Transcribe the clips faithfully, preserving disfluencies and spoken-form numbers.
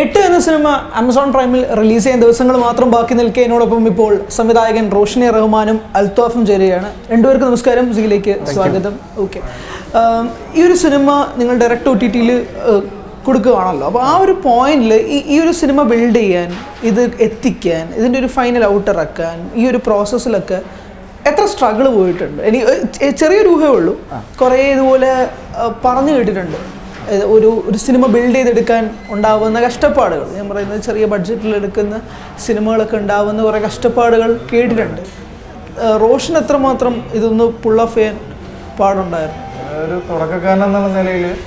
It in the cinema, Amazon Prime release and the single Matram Bakinil K. Nodapumipol, Samidaig and Roshni Rahmanum, Altafum Jeriana, Endurk Muskaram Zileke, Swagadam. Okay. Um, cinema, Ningle direct to T T L. But at that point, this cinema build, this ethic, this final outer, this process, how struggle is it? It's a little bit of cinema build, a budget, cinema, Roshan Atramatram, this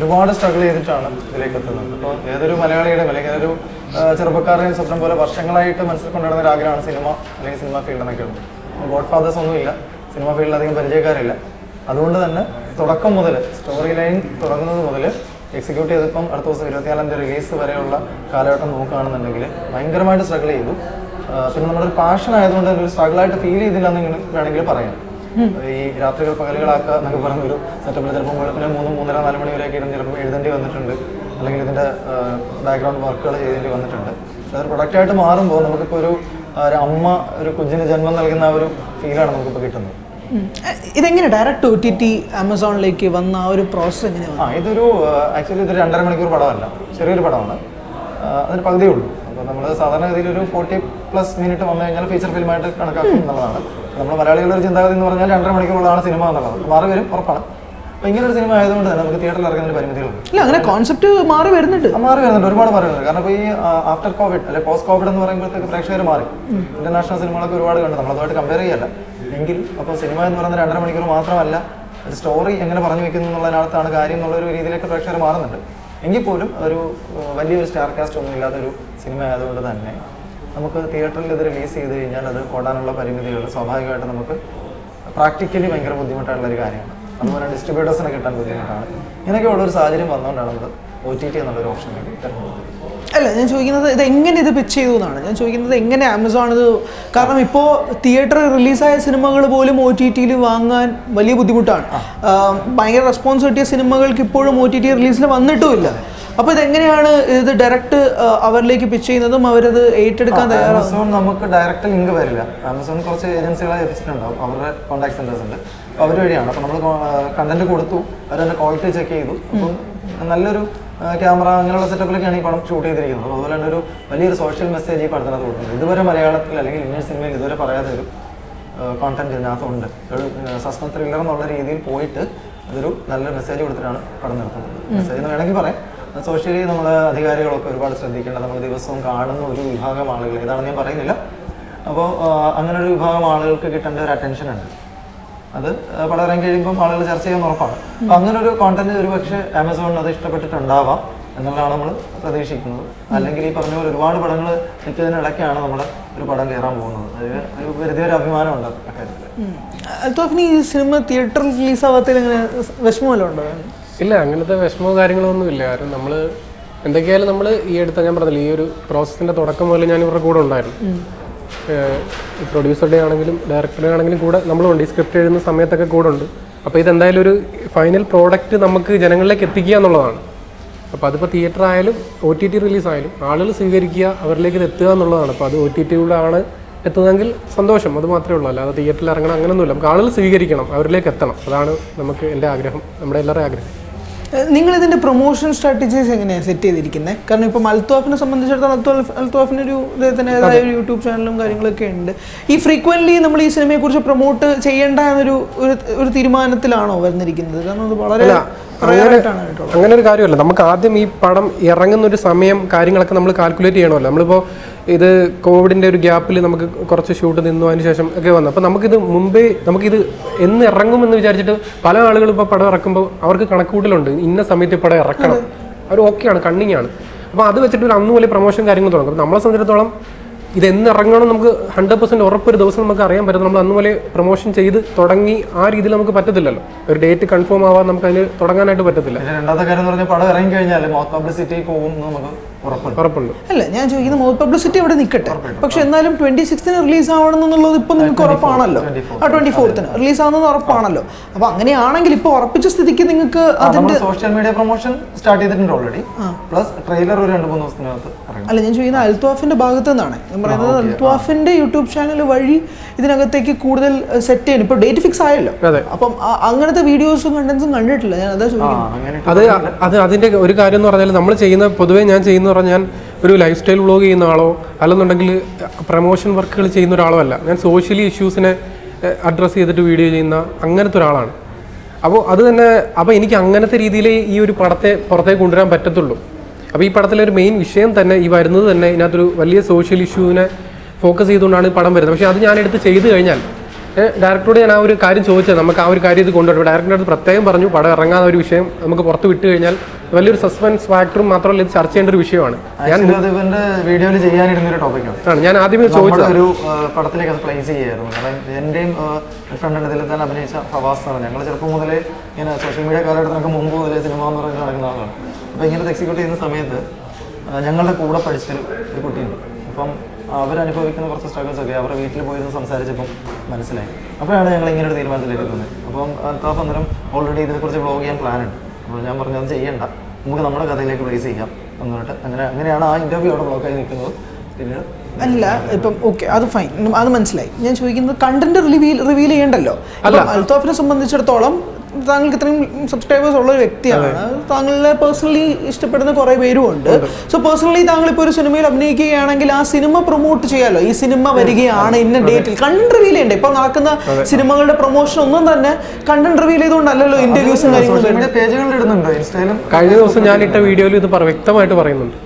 I was struggling with the channel. I was struggling with the channel. I was struggling with cinema. I was struggling with the Godfather's cinema field. I was struggling with the storyline. Executive Arthos Viratian release Varela, Kalatan Mukan and Negli. Mangramat struggle. Passion I don't struggle to feel it in the I was able to get a little bit of a background worker. The product is a little bit of a Is it direct to O T T, Amazon? Like a process? Actually, there are under I am going to go to the cinema. I am going to go to the cinema. I am going to theater. I am going to go to concept. I am going to after COVID, post COVID, I am going to go international cinema. I am going to compare cinema. I am going to go to story. I am going to go to the story. Theatre release is the other Kodanula perimeter, Savaka, and practically Mangra Budimatari. I'm going to distribute us and get on with it. In a good sergeant, one another, O T T and another option. So you know the Indian is the pitch, and so you know the Indian Amazon, the Karamipo theatre release, cinema, Bolum, O T T, Wanga, Bali Budimutan. Buying a responsibility cinema, Kipodum, O T T release of another two. Then is the director our lake pitch in the eight Amazon Namaka director in Gavarilla. Amazon Coach Agency our contact centers. Our content to and a quality check. Another camera set up like any product shoot either social message. They were a Mariana content in Athon. Suspense thriller already poet. The message would run. Socially, we have to do a lot of work. We have to do a lot of work. We have to do a lot of work. We have to do a lot of work. We have to do a lot of work. We have to do a lot of work. We have No, I don't have any questions. In the case, we have a process in the process. The producer and director are also descriptive in the same way. So, the final product is the theatre, O T T release, the O T T. It's a very good thing. It's a very good thing. It's a very good promotion strategies? YouTube channel. Frequently, we promote cinema. We have to calculate the COVID gap. We have to shoot in the session. We have to do the Mumbai. We have to do the Rangaman. We have to do the Palalagal. We one hundred percent. Another kind of publicity, അല്ല ഞാൻ ചോദിക്കുന്നത് mouth publicity അവിടെ നിൽക്കട്ടെ. പക്ഷെ എന്നാലും twenty സിക്സ്തിന് release ആവണം എന്നുള്ളത് ഇപ്പൊ നിങ്ങൾക്ക് ഉറപ്പാണല്ലോ, ആ ട്വന്റി ഫോർത്തിന് റിലീസ് ആവുന്നത് ഉറപ്പാണല്ലോ. അപ്പൊ അങ്ങനെയാണെങ്കിൽ ഇപ്പൊ ഉറപ്പിച്ച സ്ഥിതിക്ക് നിങ്ങൾക്ക് അതിന്റെ സോഷ്യൽ മീഡിയ പ്രൊമോഷൻ സ്റ്റാർട്ട് ചെയ്തിട്ടുണ്ട് ഓൾറെഡി, പ്ലസ് ട്രെയിലർ ഒരു രണ്ട് മൂന്ന് ദിവസത്തിനകത്ത്. അല്ല ഞാൻ ചോദിക്കുന്നത് അൽത്വാഫിന്റെ ഭാഗത്തു നിന്നാണ് ഞാൻ പറയുന്നത്. അൽത്വാഫിന്റെ യൂട്യൂബ് ചാനൽ വഴി ഇതിനകത്തേക്ക് കൂടുതൽ സെറ്റ് ചെയ്യണം. ഇപ്പൊ ഡേറ്റ് ഫിക്സ് ആയല്ലോ, അപ്പം അങ്ങനത്തെ വീഡിയോസും കണ്ടന്റ്സും കണ്ടിട്ടില്ല. ഞാൻ അതാ ചോദിക്കുന്നത്. അത് അത് അതിന്റെ ഒരു കാര്യം എന്ന് പറഞ്ഞാൽ നമ്മൾ ചെയ്യുന്ന പൊതുവേ ഞാൻ ചെയ്യുന്ന ഞാൻ ഒരു ലൈഫ് സ്റ്റൈൽ വ്ളോഗ് ചെയ്യുന്ന ആളോ അല്ലെന്നുണ്ടെങ്കിൽ പ്രൊമോഷൻ വർക്കുകൾ ചെയ്യുന്ന ഒരാളോ അല്ല. ഞാൻ സോഷ്യലി ഇഷ്യൂസിനെ അഡ്രസ്സ് ചെയ്തിട്ട് വീഡിയോ ചെയ്യുന്ന അങ്ങനത്തെ ഒരാളാണ്. അപ്പോൾ അത് തന്നെ അപ്പോൾ എനിക്ക് അങ്ങനത്തെ രീതിയിൽ ഈ ഒരു പടത്തെ പുറത്തേക്ക് കൊണ്ടുവരാൻ പറ്റത്തുള്ളൂ. അപ്പോൾ ഈ പടത്തിലെ ഒരു മെയിൻ വിഷയം തന്നെ ഈ വരുന്നത് തന്നെ ഇതിനകത്തൊരു വലിയ സോഷ്യൽ ഇഷ്യൂവിനെ ഫോക്കസ് ചെയ്തുകൊണ്ടാണ് ഈ പടം വരുന്നത്. പക്ഷേ അത് ഞാനെടുത്ത് ചെയ്ത് കഴിഞ്ഞാൽ ഡയറക്ടറോട് ഞാൻ ആ ഒരു കാര്യം ചോദിച്ചത് നമുക്ക് ആ ഒരു കാര്യം ഇത് കൊണ്ടുവരും. ഡയറക്ടറിൻ്റെ അടുത്ത് പ്രത്യേകം പറഞ്ഞു പടം ഇറങ്ങാൻ ഒരു വിഷയം നമുക്ക് പുറത്ത് വിട്ട് കഴിഞ്ഞാൽ വലിയൊരു സസ്പെൻസ് ഫാക്ടറും മാത്രമല്ല ഇത് ചർച്ച ചെയ്യേണ്ട ഒരു വിഷയമാണ്. ഞാൻ വീഡിയോയിൽ ചെയ്യാനിരുന്ന ഒരു ടോപ്പിക്കാണ് ഞാൻ ആദ്യമേ ചോദിച്ചത്. ഒരു പടത്തിലേക്ക് അത് പ്ലേസ് ചെയ്യായിരുന്നു. കാരണം എൻ്റെയും ഫ്രണ്ടിൻ്റെ ഇതിൽ തന്നെ അഭിനയിച്ച ഫവാസാണ്. ഞങ്ങൾ ചെറുപ്പം മുതലേ ഇങ്ങനെ സോഷ്യൽ മീഡിയ കാലഘട്ടത്തിനൊക്കെ മുമ്പ് മുതലേ സിനിമ എന്ന് പറയുന്നത് നടക്കുന്ന ആളാണ്. അപ്പോൾ ഇങ്ങനത്തെ എക്സിക്യൂട്ട് ചെയ്യുന്ന സമയത്ത് ഞങ്ങളുടെ കൂടെ പഠിച്ചൊരു ഒരു കുട്ടിയുണ്ട്. അപ്പം അവരനുഭവിക്കുന്ന കുറച്ച് സ്ട്രഗിൾസ് ഒക്കെ അവരുടെ വീട്ടിൽ പോയിരുന്നു സംസാരിച്ചപ്പം മനസ്സിലായി. അപ്പോഴാണ് ഞങ്ങൾ ഇങ്ങനെ ഒരു തീരുമാനത്തിലേക്ക് എത്തുന്നത്. അപ്പം അൽത്താഫ് അന്നേരം ഓൾറെഡി ഇതിനെക്കുറിച്ച് വ്ളോഗ് ചെയ്യാൻ പ്ലാനുണ്ട്. അപ്പോൾ ഞാൻ പറഞ്ഞത് ചെയ്യണ്ട, നമുക്ക് നമ്മുടെ കഥയിലേക്ക് പ്ലേസ് ചെയ്യാം എന്നിട്ട് അങ്ങനെ അങ്ങനെയാണ് ആ ഇൻ്റർവ്യൂ അവിടെ ബ്ലോക്കായി നിൽക്കുന്നത്. പിന്നെ അല്ല ഇപ്പം ഓക്കെ അത് ഫൈൻ, അത് മനസ്സിലായി. ഞാൻ ചോദിക്കുന്നത് കണ്ടന്റ് റിവീൽ റിവീൽ ചെയ്യണ്ടല്ലോ. അൽത്താഫിനെ സംബന്ധിച്ചിടത്തോളം താങ്കൾക്ക് ഇത്രയും സബ്സ്ക്രൈബേഴ്സ് ഉള്ള ഒരു വ്യക്തിയാണ്. താങ്കളെ പേഴ്സണലി ഇഷ്ടപ്പെടുന്ന കുറേ പേരും ഉണ്ട്. സോ പേഴ്സണലി താങ്കളിപ്പോൾ ഒരു സിനിമയിൽ അഭിനയിക്കുകയാണെങ്കിൽ ആ സിനിമ പ്രൊമോട്ട് ചെയ്യാമല്ലോ. ഈ സിനിമ വരികയാണ് ഇന്ന ഡേറ്റിൽ കണ്ടന്റ് റിവീൽ ചെയ്യണ്ടേ? ഇപ്പം നടക്കുന്ന സിനിമകളുടെ പ്രൊമോഷൻ ഒന്നും തന്നെ കണ്ടന്റ് റിവീൽ ചെയ്തുകൊണ്ടല്ലോ ഇന്റർവ്യൂസും കാര്യങ്ങളും. കഴിഞ്ഞ ദിവസം ഞാൻ ഇട്ട വീഡിയോയിൽ ഇത് വ്യക്തമായിട്ട് പറയുന്നുണ്ട്.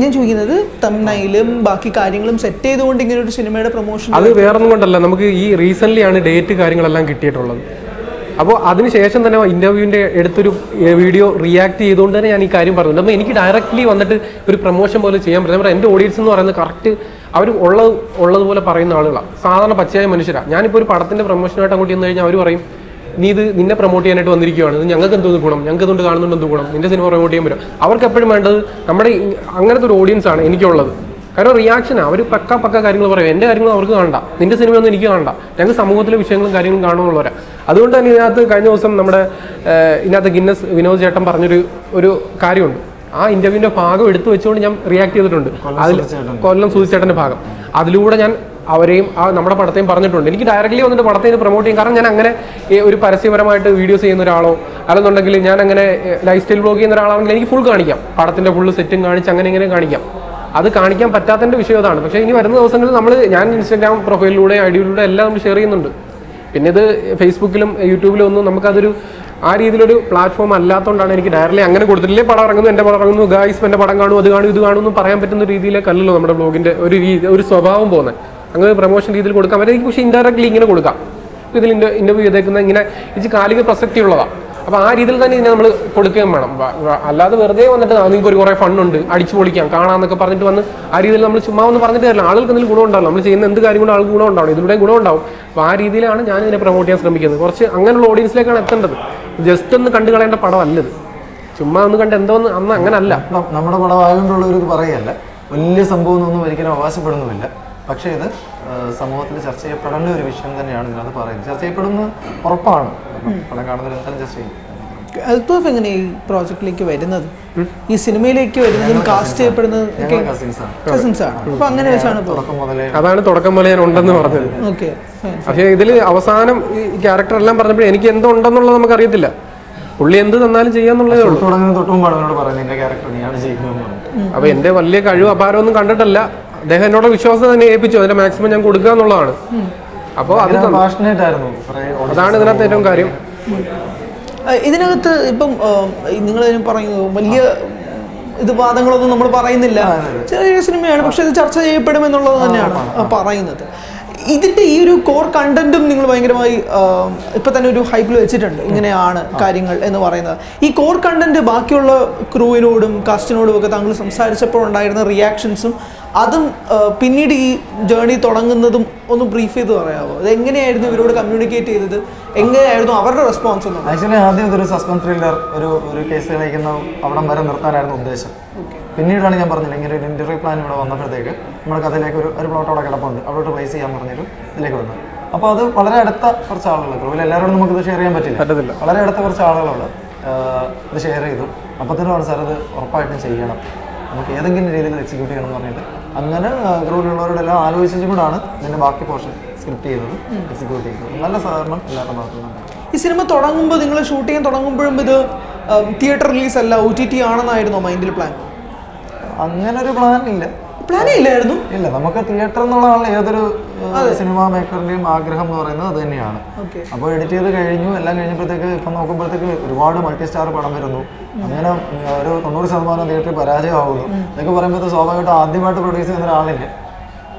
ഞാൻ ചോദിക്കുന്നത് തംബ്നൈലും ബാക്കി കാര്യങ്ങളും സെറ്റ് ചെയ്തുകൊണ്ട് ഇങ്ങനെ ഒരു സിനിമയുടെ പ്രൊമോഷൻ അത് വേറൊന്നും കൊണ്ടല്ല. നമുക്ക് ഈ റീസെന്റ്ലി ആണ് ഡേറ്റ് കാര്യങ്ങളെല്ലാം കിട്ടിയിട്ടുള്ളത്. അപ്പോൾ അതിനുശേഷം തന്നെ ഇൻ്റർവ്യൂവിൻ്റെ എടുത്തൊരു വീഡിയോ റിയാക്ട് ചെയ്തുകൊണ്ട് തന്നെ ഞാൻ ഈ കാര്യം പറഞ്ഞിട്ടുണ്ട്. അപ്പോൾ എനിക്ക് ഡയറക്റ്റ്ലി വന്നിട്ട് ഒരു പ്രൊമോഷൻ പോലെ ചെയ്യാൻ പറ്റും. നമ്മുടെ എൻ്റെ ഓഡിയൻസ് എന്ന് പറയുന്നത് കറക്റ്റ് അവർ ഉള്ള ഉള്ളതുപോലെ പറയുന്ന ആളുകളാണ്, സാധാരണ പച്ചയായ മനുഷ്യരാണ്. ഞാനിപ്പോൾ ഒരു പടത്തിൻ്റെ പ്രൊമോഷനായിട്ട് അങ്ങോട്ട് ചെന്ന് കഴിഞ്ഞാൽ അവർ പറയും നീ ഇത് നിന്നെ പ്രൊമോട്ട് ചെയ്യാനായിട്ട് വന്നിരിക്കുകയാണ്, ഇത് ഞങ്ങൾക്ക് എന്തോ ഗുണം, ഞങ്ങൾക്ക് ഇതുകൊണ്ട് കാണുന്നുണ്ട് എന്ത് ഗുണം, നിൻ്റെ സിനിമ പ്രൊമോട്ട് ചെയ്യാൻ പറ്റും. അവർക്ക് എപ്പോഴും വേണ്ടത് നമ്മുടെ അങ്ങനത്തെ ഒരു ഓഡിയൻസാണ് എനിക്കുള്ളത്. കാരണം റിയാക്ഷനാണ് അവർ പക്ക പക്ക കാര്യങ്ങൾ പറയും. എൻ്റെ കാര്യങ്ങൾ അവർക്ക് കാണണ്ട, നിൻ്റെ സിനിമയൊന്നും എനിക്ക് കാണണ്ട, ഞങ്ങൾക്ക് സമൂഹത്തിലെ വിഷയങ്ങളും കാര്യങ്ങളും കാണുന്നുള്ളവരാണ്. അതുകൊണ്ട് തന്നെ ഇതിനകത്ത് കഴിഞ്ഞ ദിവസം നമ്മുടെ ഇതിനകത്ത് ഗിന്നസ് വിനോദ് ചേട്ടൻ പറഞ്ഞൊരു ഒരു കാര്യമുണ്ട്. ആ ഇൻ്റർവ്യൂവിൻ്റെ ഭാഗം എടുത്തു വെച്ചുകൊണ്ട് ഞാൻ റിയാക്ട് ചെയ്തിട്ടുണ്ട്. അതിൽ കൊല്ലം സുധിച്ചേട്ടൻ്റെ ഭാഗം അതിലൂടെ ഞാൻ അവരെയും ആ നമ്മുടെ പടത്തെയും പറഞ്ഞിട്ടുണ്ട്. എനിക്ക് ഡയറക്റ്റ്ലി വന്നിട്ട് പടത്തേന് പ്രൊമോട്ട് ചെയ്യും. കാരണം ഞാൻ അങ്ങനെ ഒരു പരസ്യപരമായിട്ട് വീഡിയോസ് ചെയ്യുന്ന ഒരാളോ അല്ലെന്നുണ്ടെങ്കിൽ ഞാൻ അങ്ങനെ ലൈഫ് സ്റ്റൈൽ വ്ളോഗ് ചെയ്യുന്ന ഒരാളാണെങ്കിൽ എനിക്ക് ഫുൾ കാണിക്കാം, പടത്തിൻ്റെ ഫുൾ സെറ്റും കാണിച്ച് അങ്ങനെ ഇങ്ങനെ കാണിക്കാം. അത് കാണിക്കാൻ പറ്റാത്തതിൻ്റെ വിഷയം അതാണ്. പക്ഷേ ഇനി വരുന്ന ദിവസങ്ങളിൽ നമ്മൾ ഞാൻ ഇൻസ്റ്റാഗ്രാം പ്രൊഫൈലിലൂടെ ഐഡിയിലൂടെ എല്ലാം നമ്മൾ ഷെയർ ചെയ്യുന്നുണ്ട്. പിന്നെ ഇത് ഫേസ്ബുക്കിലും യൂട്യൂബിലും ഒന്നും നമുക്കതൊരു ആ രീതിയിലൊരു പ്ലാറ്റ്ഫോം അല്ലാത്തതുകൊണ്ടാണ് എനിക്ക് ഡയറക്റ്റ്ലി അങ്ങനെ കൊടുത്തിട്ടില്ലേ പടം ഇറങ്ങുന്നു, എൻ്റെ പടം ഇറങ്ങുന്നു, ഗായ്സ് എൻ്റെ പടം കാണും, അത് കാണും, ഇത് കാണുമെന്ന് പറയാൻ പറ്റുന്ന രീതിയിലേക്കല്ലല്ലോ നമ്മുടെ ബ്ലോഗിൻ്റെ ഒരു രീതി ഒരു സ്വഭാവം പോകുന്നത്. അങ്ങനെ പ്രൊമോഷൻ രീതിയിൽ കൊടുക്കാൻ പറ്റും. പക്ഷേ ഇൻഡയറക്റ്റ്ലി ഇങ്ങനെ കൊടുക്കാം. ഇതിൽ ഇൻ്റർ ഇൻ്റർവ്യൂ ചെയ്തേക്കുന്ന ഇങ്ങനെ ഇത് കാലിക പ്രസക്തി ഉള്ളതാണ്. അപ്പോൾ ആ രീതിയിൽ തന്നെ ഇതിനെ നമ്മൾ കൊടുക്കുകയും വേണം. അല്ലാതെ വെറുതെ വന്നിട്ട് നിങ്ങൾക്ക് ഒരു കുറേ ഫണ്ടുണ്ട് അടിച്ചു പൊളിക്കാം കാണാമെന്നൊക്കെ പറഞ്ഞിട്ട് വന്ന് ആ രീതിയിൽ നമ്മൾ ചുമ്മാ ഒന്ന് പറഞ്ഞിട്ട് തരില്ല. ആളുകൾക്ക് എന്തെങ്കിലും ഗുണം ഉണ്ടാവും, നമ്മൾ ചെയ്യുന്ന എന്ത് കാര്യം കൊണ്ട് ആൾക്ക് ഗുണം ഉണ്ടാവും, ഇതിലൂടെ ഗുണം ഉണ്ടാവും. അപ്പോൾ ആ രീതിയിലാണ് ഞാൻ ഇതിനെ പ്രൊമോട്ട് ചെയ്യാൻ ശ്രമിക്കുന്നത്. കുറച്ച് അങ്ങനെയുള്ള ഓഡിയൻസിലേക്കാണ് എത്തേണ്ടത്. ജസ്റ്റ് ഒന്ന് കണ്ടു കളയേണ്ട പടം അല്ലത്, ചുമ്മാ ഒന്ന് കണ്ട് എന്തോ ഒന്ന് അന്ന് അങ്ങനല്ല. നമ്മുടെ പടമായതുകൊണ്ടുള്ളവർക്ക് പറയല്ല വലിയ സംഭവം എന്നൊന്നും ഒരിക്കലും അവകാശപ്പെടുന്നുമില്ല. പക്ഷേ ഇത് സമൂഹത്തിൽ ചർച്ച ചെയ്യപ്പെടേണ്ട ഒരു വിഷയം തന്നെയാണ് ഇതിനകത്ത് പറയുന്നത്. ചർച്ച ചെയ്യപ്പെടുന്ന ഉറപ്പാണ്, പടം കാണുന്നവർ എന്തായാലും ചർച്ച ചെയ്യും. അൽത്താഫ് എങ്ങനെ ഈ പ്രോജക്റ്റിലേക്ക് വരുന്നത്, ഈ സിനിമയിലേക്ക് വരുന്നതും കാസ്റ്റ് ചെയ്യപ്പെടുന്നതും കസിൻസ് ആണ്. അപ്പൊ അങ്ങനെ വെച്ചാണ് അതാണ് തുടക്കം മുതലേ ഞാൻ ഉണ്ടെന്ന് പറഞ്ഞത്. ഓക്കെ, പക്ഷേ ഇതിൽ അവസാനം ഈ ക്യാരക്ടർ എല്ലാം പറഞ്ഞപ്പോൾ എനിക്ക് എന്തോ ഉണ്ടെന്നുള്ളത് നമുക്ക് അറിയത്തില്ല. പുള്ളി എന്ത് തന്നാലും ചെയ്യാന്നുള്ളതേ ഉള്ളൂ. അപ്പൊ എന്റെ വലിയ കഴിവ് അപാരമൊന്നും കണ്ടിട്ടല്ല അദ്ദേഹം എന്നോട് വിശ്വാസം തന്നെ ഏൽപ്പിച്ചു. അതിന്റെ മാക്സിമം ഞാൻ കൊടുക്കുക എന്നുള്ളതാണ്. അപ്പോൾ അത് അതാണ് ഇതിനകത്ത് ഏറ്റവും കാര്യം. ഇതിനകത്ത് ഇപ്പം നിങ്ങൾ പറയുന്നു വലിയ ഇത് വാദങ്ങളൊന്നും നമ്മൾ പറയുന്നില്ല, ചെറിയൊരു സിനിമയാണ്, പക്ഷെ ഇത് ചർച്ച ചെയ്യപ്പെടും എന്നുള്ളത് തന്നെയാണ് പറയുന്നത്. ഇതിന്റെ ഈ ഒരു കോർ കണ്ടന്റും നിങ്ങൾ ഭയങ്കരമായി ഇപ്പൊ തന്നെ ഒരു ഹൈപ്പിൽ വെച്ചിട്ടുണ്ട്, ഇങ്ങനെയാണ് കാര്യങ്ങൾ എന്ന് പറയുന്നത്. ഈ കോർ കണ്ടന്റ് ബാക്കിയുള്ള ക്രൂവിനോടും കാസ്റ്റിനോടും ഒക്കെ താങ്കൾ സംസാരിച്ചപ്പോൾ ഉണ്ടായിരുന്ന റിയാക്ഷൻസും അതും പിന്നീട് ഈ ജേർണി തുടങ്ങുന്നതും ഒന്ന് ബ്രീഫ് ചെയ്ത് പറയാമോ? അത് എങ്ങനെയായിരുന്നു ഇവരോട് കമ്മ്യൂണിക്കേറ്റ് ചെയ്തത്, എങ്ങനെയായിരുന്നു അവരുടെ റെസ്പോൺസ്? ആക്ച്വലി ആദ്യം ഒരു സസ്പെൻസ് ത്രില്ലർ ഒരു ഒരു കേസ് നയിക്കുന്ന അവിടം വരെ നിർത്താനായിരുന്നു ഉദ്ദേശം. പിന്നീടാണ് ഞാൻ പറഞ്ഞില്ല ഇങ്ങനെ ഒരു ഇൻറ്റീരിയർ പ്ലാൻ ഇവിടെ വന്നപ്പോഴത്തേക്ക് നമ്മുടെ അതിലേക്ക് ഒരു ഒരു പ്ലോട്ട് അവിടെ കിടപ്പുണ്ട്, അവിടെ പ്ലേസ് ചെയ്യാൻ പറഞ്ഞിട്ട് ഇതിലേക്ക് വന്നു. അപ്പോൾ അത് വളരെ അടുത്ത കുറച്ച് ആളുകൾ, ക്രൂവിൽ എല്ലാവരോടും നമുക്കിത് ഷെയർ ചെയ്യാൻ പറ്റില്ല, പറ്റത്തില്ല. വളരെ അടുത്ത കുറച്ച് ആളുകളോട് ഇത് ഷെയർ ചെയ്തു. അപ്പത്തിനാണ് സാർ അത് ഉറപ്പായിട്ടും ചെയ്യണം, നമുക്ക് ഏതെങ്കിലും രീതിയിൽ എക്സിക്യൂട്ട് ചെയ്യണം എന്ന് പറഞ്ഞിട്ട് അങ്ങനെ ഗ്രൂപ്പിലുള്ളവരോടെല്ലാം ആലോചിച്ചും കൂടാണ് ഇതിൻ്റെ ബാക്കി പോർഷൻ സ്ക്രിപ്റ്റ് ചെയ്തത്, എക്സിക്യൂട്ട് ചെയ്തത്. നല്ല സഹകരണം എല്ലാവരുടെ ഭാഗത്തുനിന്നുണ്ട്. ഈ സിനിമ തുടങ്ങുമ്പോൾ, നിങ്ങൾ ഷൂട്ട് ചെയ്യാൻ തുടങ്ങുമ്പോഴും ഇത് തിയേറ്റർ റിലീസ് അല്ല ഒ ടി ടി ആണെന്നായിരുന്നു മൈൻഡിൽ പ്ലാൻ? അങ്ങനെ ഒരു പ്ലാൻ ഇല്ല, പ്ലാനേ ഇല്ലായിരുന്നു, ഇല്ല. നമുക്ക് തിയേറ്റർ എന്നുള്ളതാണ് ഏതൊരു സിനിമാ മേക്കറിൻ്റെയും ആഗ്രഹം എന്ന് പറയുന്നത് അത് തന്നെയാണ്. അപ്പോൾ എഡിറ്റ് ചെയ്ത് കഴിഞ്ഞു, എല്ലാം കഴിഞ്ഞപ്പോഴത്തേക്ക് ഇപ്പം നോക്കുമ്പോഴത്തേക്ക് ഒരുപാട് മൾട്ടി സ്റ്റാർ പടം വരുന്നു, അങ്ങനെ ഒരു തൊണ്ണൂറ് ശതമാനം തിയേറ്ററിൽ പരാജയമാകുന്നു എന്നൊക്കെ പറയുമ്പോഴത്തെ സ്വാഭാവികമായിട്ട് ആദ്യമായിട്ട് പ്രൊഡ്യൂസ് ചെയ്യുന്ന ഒരാളിന്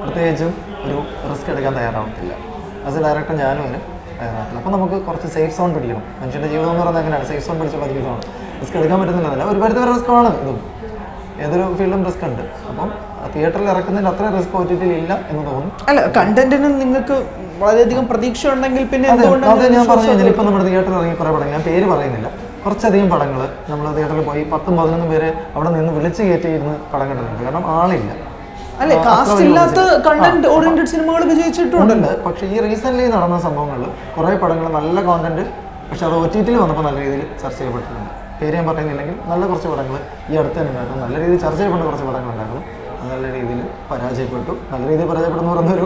പ്രത്യേകിച്ചും ഒരു റിസ്ക് എടുക്കാൻ തയ്യാറാവത്തില്ല. ആസ് എ ഡയറക്ടർ ഞാനും അതിന് തയ്യാറാവില്ല. അപ്പോൾ നമുക്ക് കുറച്ച് സേഫ് സോൺ പിടിക്കണം. മനുഷ്യൻ്റെ ജീവിതം എന്ന് പറയുന്നത് അങ്ങനെയാണ്, സേഫ് സോൺ പിടിച്ച പതിക്കുന്നതാണ്. റിസ്ക് എടുക്കാൻ പറ്റുന്നില്ല, ഒരു പരിധിവരെ റിസ്ക്കാണ് ഇതും, ഏതൊരു ഫീൽഡും റിസ്ക് ഉണ്ട്. അപ്പം തിയേറ്ററിൽ ഇറക്കുന്നതിന് അത്ര റിസ്ക് ഒറ്റിട്ടില്ല ഇല്ല എന്ന് തോന്നുന്നു. അല്ല, കണ്ടന്റിന് നിങ്ങൾക്ക് വളരെയധികം പ്രതീക്ഷ ഉണ്ടെങ്കിൽ പിന്നെ ഞാൻ പറഞ്ഞു കഴിഞ്ഞാൽ ഇപ്പം നമ്മുടെ തിയേറ്ററിൽ ഇറങ്ങി കുറേ പടങ്ങൾ, ഞാൻ പേര് പറയുന്നില്ല, കുറച്ചധികം പടങ്ങൾ നമ്മൾ തിയേറ്ററിൽ പോയി പത്തും പതിനൊന്നും പേര് അവിടെ നിന്ന് വിളിച്ച് കയറ്റിയിരുന്ന് പടം കണ്ടിട്ടുണ്ട്. കാരണം ആളില്ല, അല്ലെ, കാസ്റ്റ് ഇല്ലാത്ത കണ്ടന്റ് ഓറിയന്റഡ് സിനിമകൾ വിജയിച്ചിട്ടുണ്ടല്ലോ. പക്ഷേ ഈ റീസെന്റ്ലി നടന്ന സംഭവങ്ങളിൽ കുറേ പടങ്ങൾ നല്ല കോണ്ടന്റ്, പക്ഷെ അത് ഒ ടി ടിയിൽ വന്നപ്പോൾ നല്ല രീതിയിൽ ചർച്ച ചെയ്യപ്പെട്ടിട്ടുണ്ട്. പേര് ഞാൻ പറയുന്നില്ലെങ്കിൽ നല്ല കുറച്ച് പടങ്ങൾ ഈ അടുത്ത് തന്നെ ഉണ്ടായിരുന്നു, നല്ല രീതിയിൽ ചർച്ച ചെയ്യപ്പെട്ട കുറച്ച് പടങ്ങളുണ്ടായിരുന്നു, നല്ല രീതിയിൽ പരാജയപ്പെട്ടു. നല്ല രീതിയിൽ പരാജയപ്പെടുന്ന പറഞ്ഞൊരു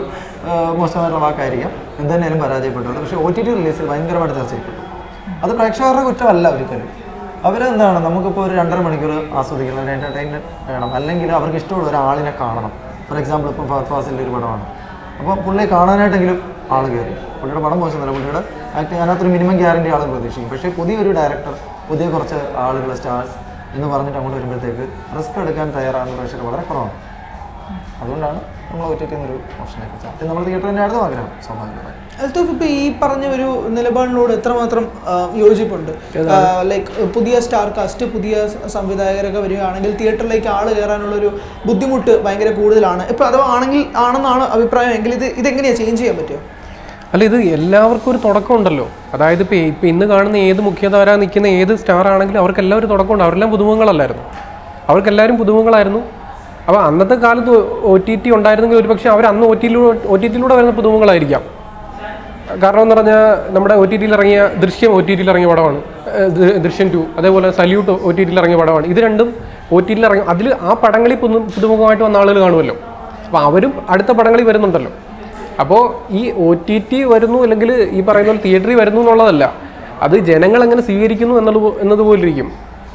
മോശമായിട്ടുള്ള വാക്കായിരിക്കാം, എന്തായാലും പരാജയപ്പെട്ടുള്ളൂ. പക്ഷേ ഒ ടി ടി റിലീസിൽ ഭയങ്കരമായിട്ട് ചർച്ച ചെയ്യപ്പെട്ടു. അത് പ്രേക്ഷകരുടെ കുറ്റമല്ല ഒരിക്കലും. അവരെന്താണ്, നമുക്കിപ്പോൾ ഒരു രണ്ടര മണിക്കൂർ ആസ്വദിക്കണം, ഒരു എൻ്റർടൈൻമെൻറ്റ് വേണം, അല്ലെങ്കിൽ അവർക്ക് ഇഷ്ടമുള്ള ഒരാളിനെ കാണണം. ഫോർ എക്സാമ്പിൾ ഇപ്പം ഫാസിലിൻ്റെ ഒരു പടമാണ്, അപ്പോൾ പുള്ളിയെ കാണാനായിട്ടെങ്കിലും ആൾ കയറി. പുള്ളിയുടെ പടം മോശമല്ല, പുള്ളിയുടെ ആക്ടിങ് അതിനകത്തൊരു മിനിമം ഗ്യാരണ്ടി ആൾ പ്രതീക്ഷിക്കും. പക്ഷേ പുതിയൊരു ഡയറക്ടർ, പുതിയ കുറച്ച് ആളുകൾ, സ്റ്റാർസ് എന്ന് പറഞ്ഞിട്ട് അങ്ങോട്ട് വരുമ്പോഴത്തേക്ക് റിസ്ക് എടുക്കാൻ തയ്യാറാകുന്ന പ്രേക്ഷകർ വളരെ കുറവാണ്. അതുകൊണ്ടാണ് നമ്മൾ ഒ ടി ടി എന്നൊരു ഓപ്ഷനെ കുറിച്ച് നമ്മൾ തിയേറ്ററിൻ്റെ അടുത്ത് ആഗ്രഹം സ്വാഭാവികമായി. അൽത്തൂഫ്, ഇപ്പോൾ ഈ പറഞ്ഞ ഒരു നിലപാടിനോട് എത്രമാത്രം യോജിപ്പുണ്ട്? ലൈക്ക് പുതിയ സ്റ്റാർ കാസ്റ്റ്, പുതിയ സംവിധായകരൊക്കെ വരികയാണെങ്കിൽ തിയേറ്ററിലേക്ക് ആൾ കയറാനുള്ളൊരു ബുദ്ധിമുട്ട് ഭയങ്കര കൂടുതലാണ് ഇപ്പോൾ, അഥവാ ആണെങ്കിൽ ആണെന്നാണ് അഭിപ്രായം എങ്കിൽ ഇത് ഇതെങ്ങനെയാണ് ചേഞ്ച് ചെയ്യാൻ പറ്റുമോ? അല്ല, ഇത് എല്ലാവർക്കും ഒരു തുടക്കമുണ്ടല്ലോ. അതായത് ഇപ്പോൾ ഇപ്പം ഇന്ന് കാണുന്ന ഏത് മുഖ്യധാര നിൽക്കുന്ന ഏത് സ്റ്റാർ ആണെങ്കിലും അവർക്കെല്ലാം ഒരു തുടക്കമുണ്ട്. അവരെല്ലാം പുതുമുഖങ്ങളല്ലായിരുന്നു, അവർക്കെല്ലാവരും പുതുമുഖങ്ങളായിരുന്നു. അപ്പോൾ അന്നത്തെ കാലത്ത് ഒ ടി ടി ഉണ്ടായിരുന്നെങ്കിൽ ഒരു പക്ഷേ അവർ അന്ന് ഒ ടി ടിയിലൂടെ ഒ ടി ടിയിലൂടെ വരുന്ന പുതുമുഖങ്ങളായിരിക്കാം. കാരണം എന്ന് പറഞ്ഞാൽ നമ്മുടെ ഒ ടി ടിയിൽ ഇറങ്ങിയ ദൃശ്യം ഒ ടി ടിയിൽ ഇറങ്ങിയ പടമാണ്, ദൃശ്യം ടു, അതേപോലെ സല്യൂട്ട് ഒ ടി ടിയിൽ ഇറങ്ങിയ പടമാണ്. ഇത് രണ്ടും ഒ ടി ടിയിൽ ഇറങ്ങും, അതിൽ ആ പടങ്ങളിൽ പുതു പുതുമുഖമായിട്ട് വന്ന ആളുകൾ കാണുമല്ലോ. അപ്പോൾ അവരും അടുത്ത പടങ്ങളിൽ വരുന്നുണ്ടല്ലോ. അപ്പോൾ ഈ ഒ ടി ടി വരുന്നു, അല്ലെങ്കിൽ ഈ പറയുന്ന പോലെ തിയേറ്ററിൽ വരുന്നു എന്നുള്ളതല്ല, അത് ജനങ്ങൾ എങ്ങനെ സ്വീകരിക്കുന്നു എന്നുള്ളത് എന്നതുപോലിരിക്കും.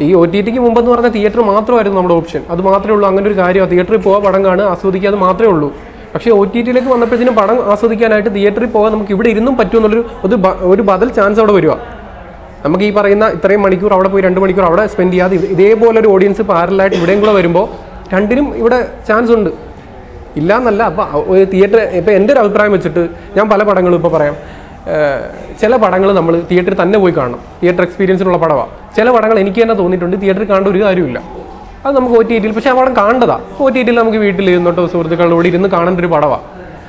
ഈ ഒ ടി ടിക്ക് മുമ്പെന്ന് പറഞ്ഞാൽ തിയേറ്റർ മാത്രമായിരുന്നു നമ്മുടെ ഓപ്ഷൻ, അത് മാത്രമേ ഉള്ളൂ. അങ്ങനെ ഒരു കാര്യം തിയേറ്ററിൽ പോകാൻ പടം കാണുക, ആസ്വദിക്കുക, അത് മാത്രമേ ഉള്ളൂ. പക്ഷേ ഒ ടി ടിയിലേക്ക് വന്നപ്പോഴത്തേനും പടം ആസ്വദിക്കാനായിട്ട് തിയേറ്ററിൽ പോകാൻ നമുക്ക് ഇവിടെ ഇരുന്നും പറ്റുമെന്നുള്ളൊരു ഒരു ഒരു ബദൽ ചാൻസ് അവിടെ വരിക. നമുക്ക് ഈ പറയുന്ന ഇത്രയും മണിക്കൂർ അവിടെ പോയി രണ്ട് മണിക്കൂർ അവിടെ സ്പെൻഡ് ചെയ്യാതെ ഇതേപോലൊരു ഓഡിയൻസ് പാരലായിട്ട് ഇവിടെയും കൂടെ വരുമ്പോൾ രണ്ടിനും ഇവിടെ ചാൻസ് ഉണ്ട്, ഇല്ല എന്നല്ല. അപ്പോൾ തിയേറ്റർ ഇപ്പോൾ എൻ്റെ ഒരു അഭിപ്രായം വെച്ചിട്ട് ഞാൻ പല പടങ്ങളും ഇപ്പോൾ പറയാം, ചില പടങ്ങൾ നമ്മൾ തിയേറ്ററിൽ തന്നെ പോയി കാണണം, തിയേറ്റർ എക്സ്പീരിയൻസിനുള്ള പടമാണ്. ചില പടങ്ങൾ എനിക്ക് തന്നെ തോന്നിയിട്ടുണ്ട് തിയേറ്ററിൽ കാണേണ്ട ഒരു കാര്യമില്ല, അത് നമുക്ക് ഒ ടി ടിയിൽ, പക്ഷേ ആ പടം കാണേണ്ടതാണ്. ഒ ടി ടിയിൽ നമുക്ക് വീട്ടിൽ ഇരുന്നോട്ടോ സുഹൃത്തുക്കളോട് ഇരുന്ന് കാണേണ്ട ഒരു പടമാണ്.